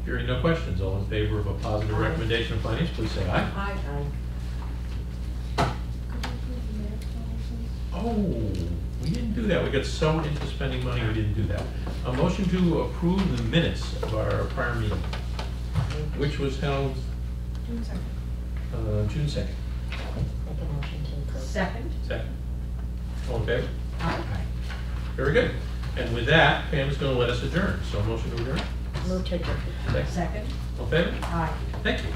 Hearing no questions, all in favor of a positive recommendation of finance, please say aye. Aye. Aye. Oh, we didn't do that. We got so into spending money, we didn't do that. A motion to approve the minutes of our prior meeting, which was held June 2nd. June 2nd. Make a motion to approve. Second. Second. All in favor? Aye. Aye. Very good. And with that, Pam is going to let us adjourn. So, motion to adjourn. Move to adjourn. Second. Second. All in favor? Aye. Thank you.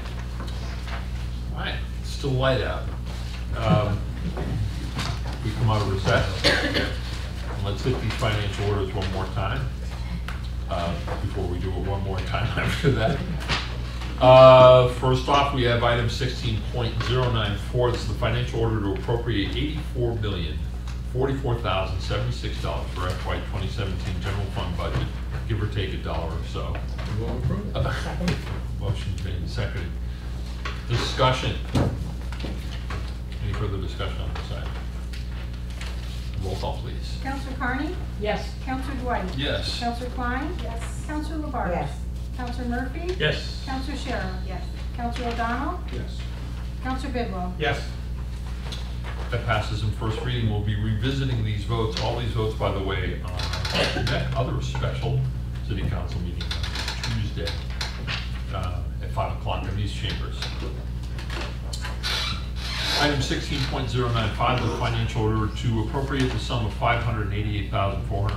All right. It's still light out. We come out of recess. Let's hit these financial orders one more time before we do it one more time after that. First off, we have item 16.094. It's the financial order to appropriate $84,044,076 for FY 2017 general fund budget, give or take a dollar or so. We'll approve it. Motion's made and seconded. Discussion. Any further discussion on this item? Roll call, please. Councilor Carney? Yes. Councilor Dwight? Yes. Councilor Klein? Yes. Councilor LaBarge? Yes. Councilor Murphy? Yes. Councilor Shara? Yes. Councilor O'Donnell? Yes. Councilor Bidwell? Yes. That passes in first reading. We'll be revisiting these votes, all these votes, by the way, on that other special city council meeting on Tuesday at 5 o'clock in these chambers. Item 16.095, the financial order to appropriate the sum of $588,450 for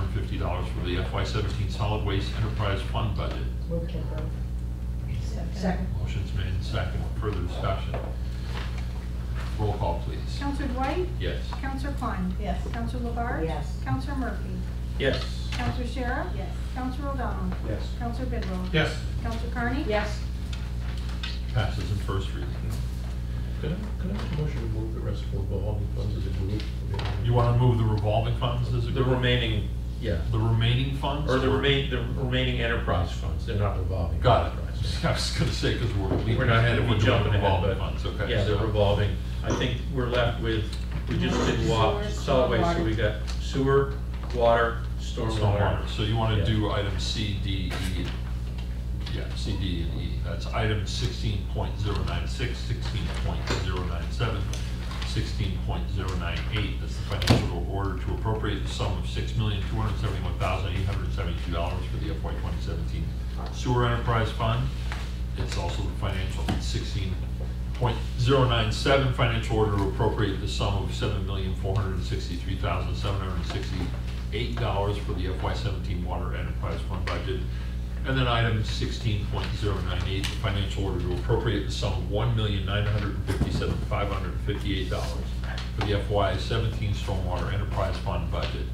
the FY17 Solid Waste Enterprise Fund budget. Move to approve. Second. Motion's made and second. Further discussion. Roll call, please. Councilor Dwight? Yes. Councilor Klein? Yes. Councilor LaBarge? Yes. Councilor Murphy? Yes. Councilor Shara? Yes. Councilor O'Donnell? Yes. Councilor Bidwell? Yes. Councilor Carney? Yes. Passes in first reading. Can I have a motion to move the rest of the revolving funds as a group? You want to move the revolving funds as a group? The remaining, yeah. The remaining funds? Or the remaining enterprise funds. They're not revolving. Got it. I was going to say, because we're not headed with jumping ahead, but funds. Okay, yeah, so. They're revolving. I think we're left with, we just did water, solid waste, so we got sewer, water, stormwater. So you want to do item C, D, E. Yeah, C, D, and E. That's item 16.096, 16.097, 16.098. That's the financial order to appropriate the sum of $6,271,872 for the FY 2017 Sewer Enterprise Fund. It's also the financial 16.097 financial order to appropriate the sum of $7,463,768 for the FY 17 Water Enterprise Fund budget. And then item 16.098, the financial order to appropriate the sum of $1,957,558 for the FY17 Stormwater Enterprise Fund budget.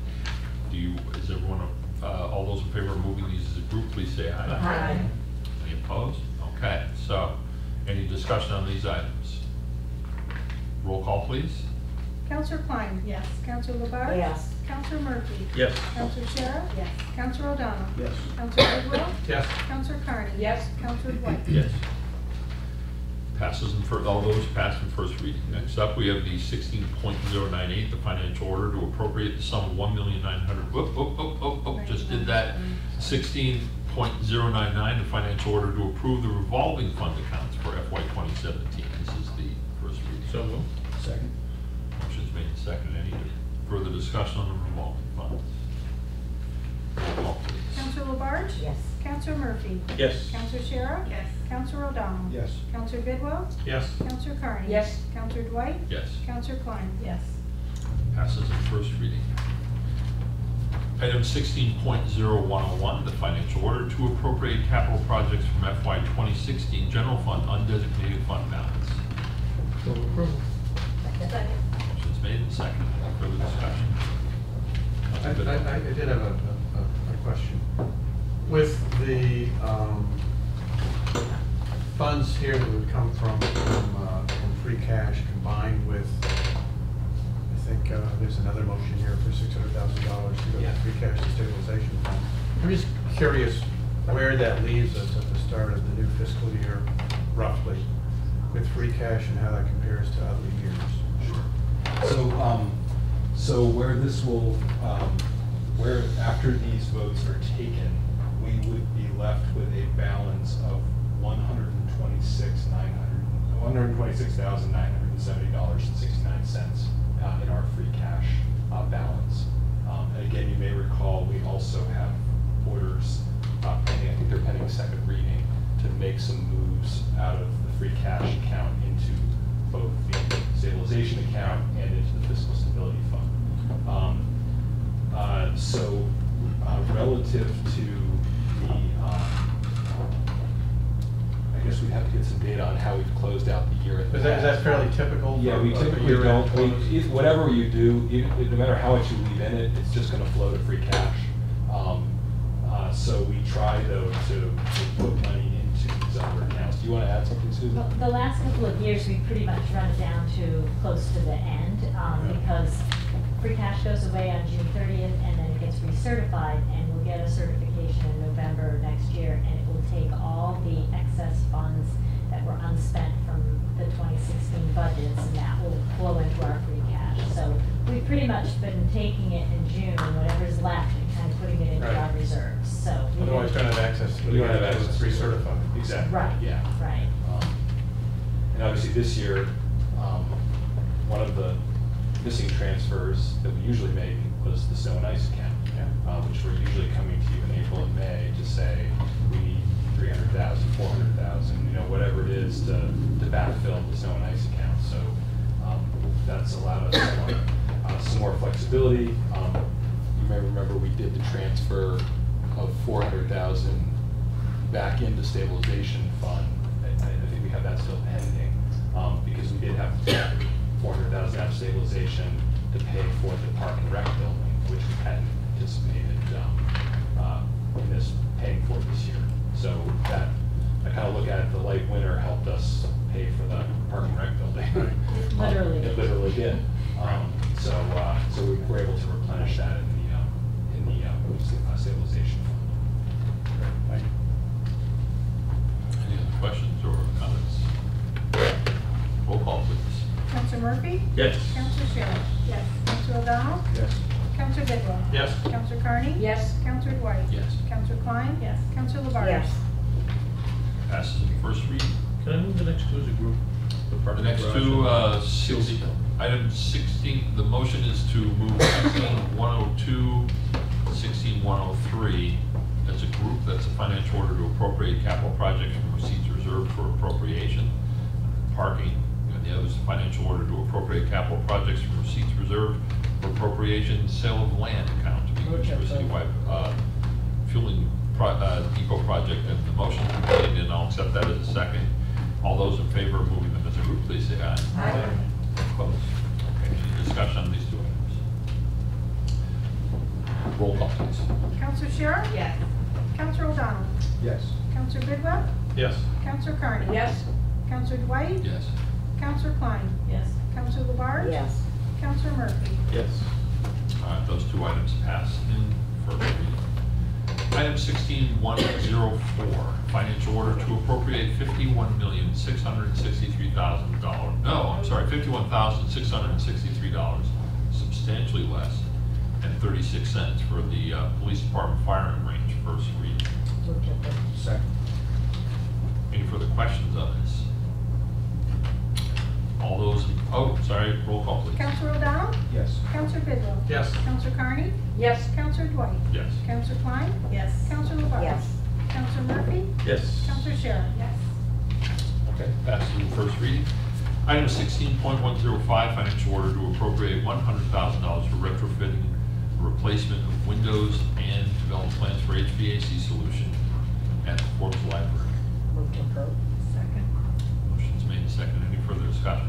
Is everyone, all those in favor of moving these as a group, please say aye. Aye. Any opposed? Okay, so any discussion on these items? Roll call, please. Councilor Klein? Yes. Councilor LaBarge? Yes. Councilor Murphy? Yes. Councilor Shara? Yes. Councilor O'Donnell? Yes. Councilor Bidwell? Yes. Councilor Carney? Yes. Councilor Dwight? Yes. Passes in first. All those passed in first reading. Next up, we have the 16.098, the financial order to appropriate the sum of $1,900,000. Just did that. 16.099, the financial order to approve the revolving fund accounts for FY 2017. This is the first reading. So moved. Second. Motion's made and seconded. Any further discussion on the revolving funds? Roll call, please. Councilor LaBarge? Yes. Councilor Murphy? Yes. Councilor Shara? Yes. Councilor O'Donnell? Yes. Councilor Bidwell? Yes. Councilor Carney? Yes. Councilor Dwight? Yes. Councilor Klein? Yes. Passes in first reading. Item 16.0101, the financial order to appropriate capital projects from FY 2016 general fund undesignated fund balance. So approved. Second. Motion's made and seconded. Further discussion. I did have a question. With the funds here that would come from free cash combined with, I think there's another motion here for $600,000 to go to free cash to stabilization fund. I'm just curious where that leaves us at the start of the new fiscal year, roughly, with free cash and how that compares to other years. Sure. So where this will where after these votes are taken, we would be left with a balance of $126,970.69 in our free cash balance. And again, you may recall we also have orders pending, I think they're pending second reading, to make some moves out of the free cash account into both the stabilization account and into the fiscal stability fund. So relative to the, I guess we'd have to get some data on how we've closed out the year. Is that fairly typical? Yeah, we typically don't. Whatever you do, no matter how much you leave in it, it's just going to flow to free cash. So we try, though, to put money into these other accounts. Do you want to add something, Susan? Well, the last couple of years, we pretty much run it down to close to the end because free cash goes away on June 30th, and then it gets recertified, and we'll get a certification in November next year, and it will take all the excess funds that were unspent from the 2016 budgets, and that will flow into our free cash. So we've pretty much been taking it in June, and whatever's left, and kind of putting it into our reserves. So we always don't have access to it. Recertified. Exactly. Right. Yeah. Right. And obviously this year, one of the missing transfers that we usually make was the snow and ice account, which we're usually coming to you in April and May to say we need $300,000, $400,000, you know, whatever it is to backfill the snow and ice account. So that's allowed us some more flexibility. You may remember we did the transfer of $400,000 back into stabilization fund. I think we have that still pending because we did have to. $400,000 out of stabilization to pay for the park and rec building, which we hadn't anticipated in this paying for this year. So that, I kind of look at it, the late winter helped us pay for the park and rec building. Literally. It literally did. So we were able to replenish that in the stabilization fund. Right. Any other questions or comments? Roll call, please. Councilor Murphy? Yes. Councilor Sherrill? Yes. Councilor O'Donnell? Yes. Councilor Bidwell? Yes. Councilor Carney? Yes. Councilor Dwight? Yes. Councilor Klein? Yes. Councilor LaBarge? Yes. Passes in first read. Can I move the next two as a group? The next two, item 16, the motion is to move 16102, 16103 as a group. That's a financial order to appropriate capital projects and receipts reserved for appropriation, parking. The other is the financial order to appropriate capital projects from receipts reserved for appropriation, sale of land account to be used for citywide fueling depot project. And the motion is made, and I'll accept that as a second. All those in favor of moving them as a group, please say aye. Aye. Opposed? Okay, any discussion on these two items? Roll call, please. Councilor Sherrill? Yes. Councilor O'Donnell? Yes. Councilor Bidwell? Yes. Councilor Carney? Yes. Councilor Dwight? Yes. Councilor Klein? Yes. Councilor LaBarge? Yes. Councilor Murphy? Yes. Those two items pass in first reading. Item 16104, financial order to appropriate $51,663,000. No, I'm sorry, $51,663, substantially less, and 36 cents for the police department firing range. First reading. Second. Any further questions on this? All those, roll call, please. Councilor O'Donnell? Yes. Councilor Bidwell? Yes. Councilor Carney? Yes. Councilor Dwight? Yes. Councilor Klein? Yes. Councilor LaBarge? Yes. Councilor Murphy? Yes. Councilor Sherrill? Yes. Okay, passing the first reading. Item 16.105, financial order to appropriate $100,000 for retrofitting replacement of windows and develop plans for HVAC solution at the Forbes Library. Move to approve. Second. Any further discussion?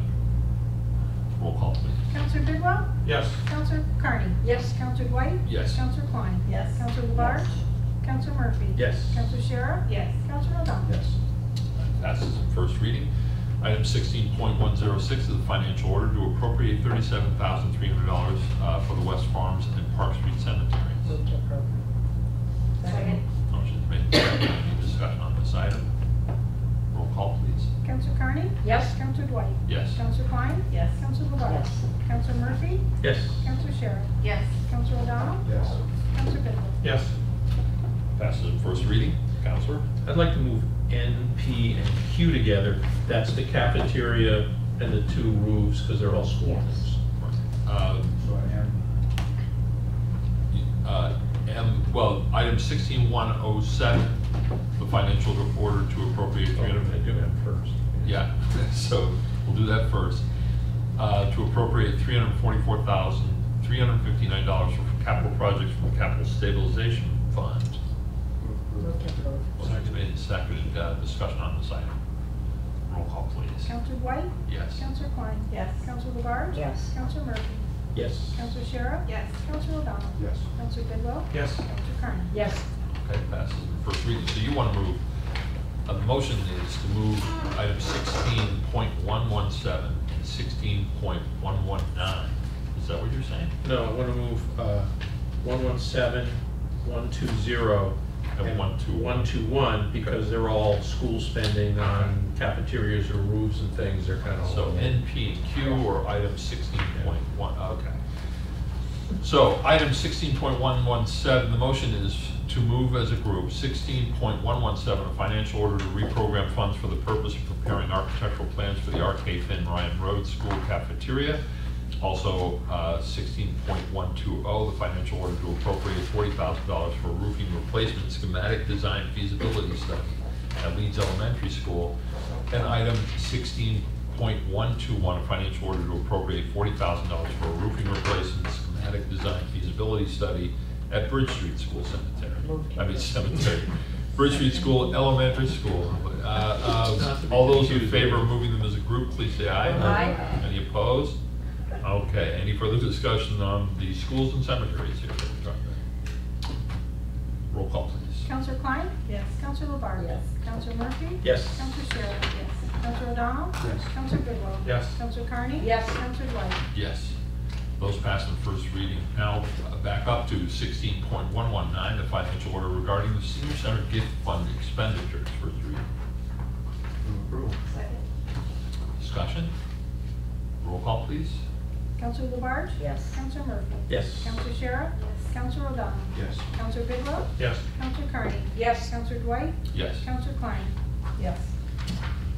Roll call, please. Councilor Bidwell? Yes. Councilor Carney? Yes. Councilor Dwight? Yes. Councilor Klein? Yes. Councilor LaBarge? Yes. Councilor Murphy? Yes. Councilor Sherrill? Yes. Councilor O'Donnell? Yes. Passes in first reading. Item 16.106 is the financial order to appropriate $37,300 for the West Farms and Park Street Cemeteries. Move to approve. Second. Motion's made. Any discussion on this item? Roll call, please. Councilor Carney? Yes. Councilor Dwight? Yes. Councilor Klein? Yes. Councilor LaBarge? Yes. Councilor Murphy? Yes. Councilor Sherrill? Yes. Councilor O'Donnell? Yes. Councilor Yes. Passes in first reading. Counselor? I'd like to move N, P, and Q together. That's the cafeteria and the two roofs because they're all swarms. Well, item 16107, the financial reporter to appropriate $350,000. I do that first. Yeah, so we'll do that first. To appropriate $344,359 for capital projects from the Capital Stabilization Fund. Second discussion on this item. Roll call, please. Councilor Dwight? Yes. Councilor Klein? Yes. Councilor LaBarge? Yes. Councilor Murphy? Yes. Councilor Shara? Yes. Councilor O'Donnell? Yes. Councilor Bidwell? Yes. Councilor Carney? Yes. Okay, passes the first reading. So you want to move. The motion is to move item 16.117 and 16.119. Is that what you're saying? No, I want to move 117, 120, and 121 because they're all school spending on cafeterias or roofs and things. They're kind of so NPQ or item 16.1. Okay. So item 16.117. The motion is to move as a group 16.117, a financial order to reprogram funds for the purpose of preparing architectural plans for the R.K. Finn Ryan Road School cafeteria. Also 16.120, the financial order to appropriate $40,000 for a roofing replacement schematic design feasibility study at Leeds Elementary School. And item 16.121, a financial order to appropriate $40,000 for a roofing replacement schematic design feasibility study at Bridge Street School Bridge Street School Elementary School. All those in favor of moving them as a group, please say aye. Aye. Any opposed? Okay, any further discussion on the schools and cemeteries here that we're talking about? Roll call, please. Councilor Klein? Yes. Councilor LaBarge? Yes. Councilor Murphy? Yes. Councilor Shara? Yes. Councilor O'Donnell? Yes. Councilor Bidwell? Yes. Councilor Carney? Yes. Councilor Dwight? Yes. Those passed in first reading. Now back up to 16.119, the financial order regarding the senior center gift fund expenditures. First reading. Approval. Second. Discussion? Roll call, please. Councilor LaBarge? Yes. Councilor Murphy? Yes. Councilor Shara? Yes. Councilor O'Donnell? Yes. Councilor Bidwell? Yes. Councilor Carney? Yes. Councilor Dwight? Yes. Councilor Klein? Yes.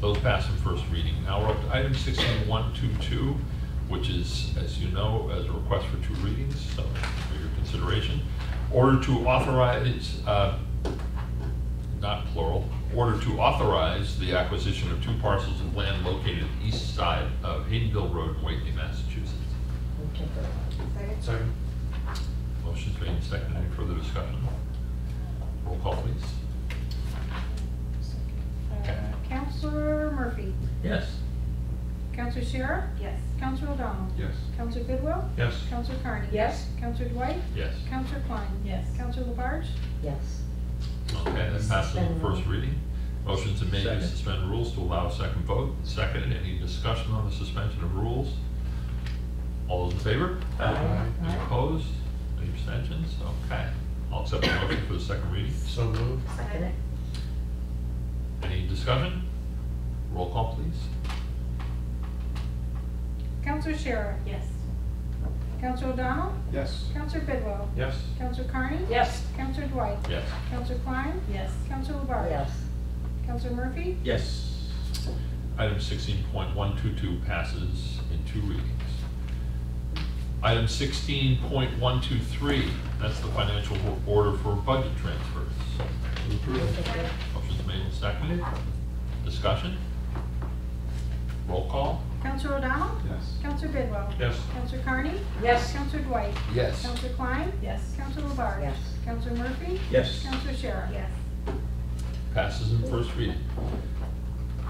Those pass in first reading. Now we're up to item 16122, which is, as you know, as a request for two readings, so for your consideration. Order to authorize, not plural, order to authorize the acquisition of two parcels of land located east side of Haydenville Road in Whately, Massachusetts. Second. Motion's made and seconded. Any further discussion? Roll call, please. Okay. Councilor Murphy? Yes. Councilor Shara? Yes. Councilor O'Donnell? Yes. Councilor Bidwell? Yes. Councilor Carney? Yes. Councilor Dwight? Yes. Councilor Klein? Yes. Councilor LaBarge? Yes. Okay, that passes the first reading. Motion's made to suspend rules to allow a second vote. Seconded. Any discussion on the suspension of rules? All those in favor? Aye. Any opposed? Any abstentions? Okay. I'll accept the motion for the second reading. So moved. Second. Any discussion? Roll call, please. Councilor Shara? Yes. Councilor O'Donnell? Yes. Councilor Bidwell? Yes. Councilor Carney? Yes. Councilor Dwight? Yes. Councilor Klein? Yes. Councilor LaBarge? Yes. Councilor Murphy? Yes. Item 16.122 passes in two readings. Item 16.123, that's the financial order for budget transfers. Motion's made and seconded. Discussion? Roll call. Councilor O'Donnell? Yes. Councilor Bidwell? Yes. Councilor Carney? Yes. Councilor Dwight? Yes. Councilor Klein? Yes. Councilor LaBarge? Yes. Councilor Murphy? Yes. Councilor Shara? Yes. Passes in first reading.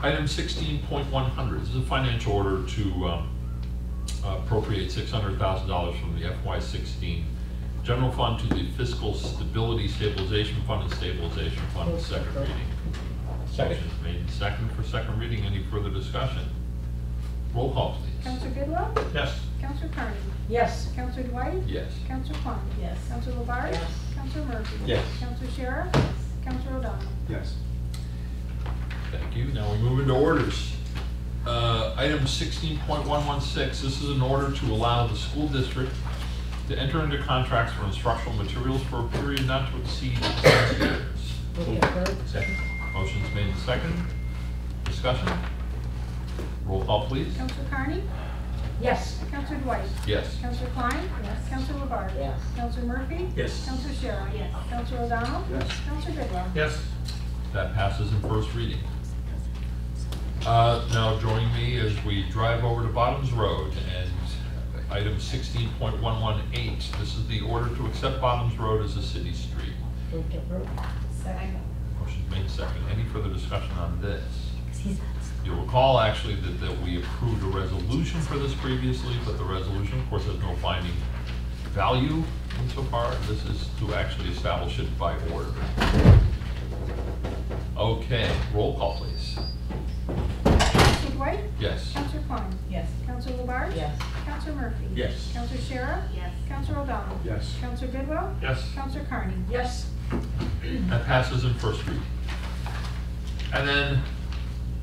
Item 16.100, this is a financial order to appropriate $600,000 from the FY16 general fund to the fiscal stability stabilization fund and stabilization fund. Second reading. Second. Motion is made and second for second reading. Any further discussion? Roll call, please. Councilor Bidwell? Yes. Councilor Carney? Yes. Councilor Dwight? Yes. Councilor Klein? Yes. Councilor LaBarge? Yes. Councilor Murphy? Yes. Councilor Shara? Yes. Councilor O'Donnell? Yes. Thank you. Now we move into orders. Item 16.116, this is an order to allow the school district to enter into contracts for instructional materials for a period not to exceed 6 years. Second. Motion's made and seconded. Discussion. Roll call, please. Councilor Carney? Yes. Councilor Dwight? Yes. Councilor Klein? Yes. Councilor LaBarge? Yes. Councilor Murphy? Yes. Councilor Sherrill? Yes. Councilor O'Donnell? Yes. Councilor Bidwell? Yes. That passes in first reading. Now join me as we drive over to Bottoms Road and item 16.118. This is the order to accept Bottoms Road as a city street. Move to approve. Second. Motion made second. Any further discussion on this? You'll recall actually that we approved a resolution for this previously, but the resolution of course has no binding value insofar. This is to actually establish it by order. Okay, roll call please. White? Yes. Councilor Klein? Yes. Councilor LaBarge? Yes. Councilor Murphy? Yes. Councilor Shara? Yes. Councilor O'Donnell? Yes. Councilor Bidwell? Yes. Councilor Carney? Yes. That passes in first reading. And then,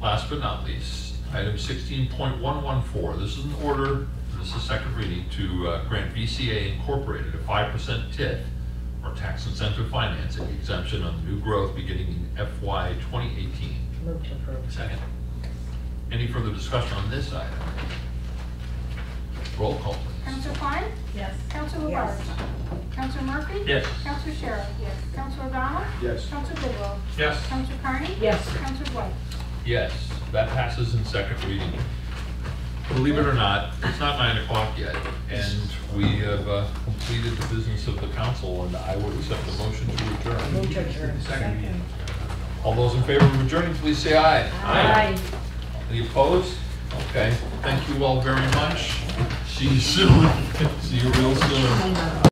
last but not least, item 16.114. This is an order, this is second reading, to grant BCA Incorporated a 5% TIF, or tax incentive financing exemption on the new growth beginning in FY 2018. Move to approve. Second. Any further discussion on this item? Roll call, please. Councilor Klein? Yes. Councilor LaBarge? Yes. Councilor Murphy? Yes. Councilor Sherrill? Yes. Councilor O'Donnell? Yes. Councilor Bidwell? Yes. Councilor Carney? Yes. Councilor Dwight? Yes. That passes in second reading. Believe it or not, it's not 9 o'clock yet, and we have completed the business of the council, and I would accept the motion to adjourn. Move to adjourn. Second. All those in favor of adjourning, please say aye. Aye. Aye. Any opposed? Okay. Thank you all very much. See you soon. See you real soon.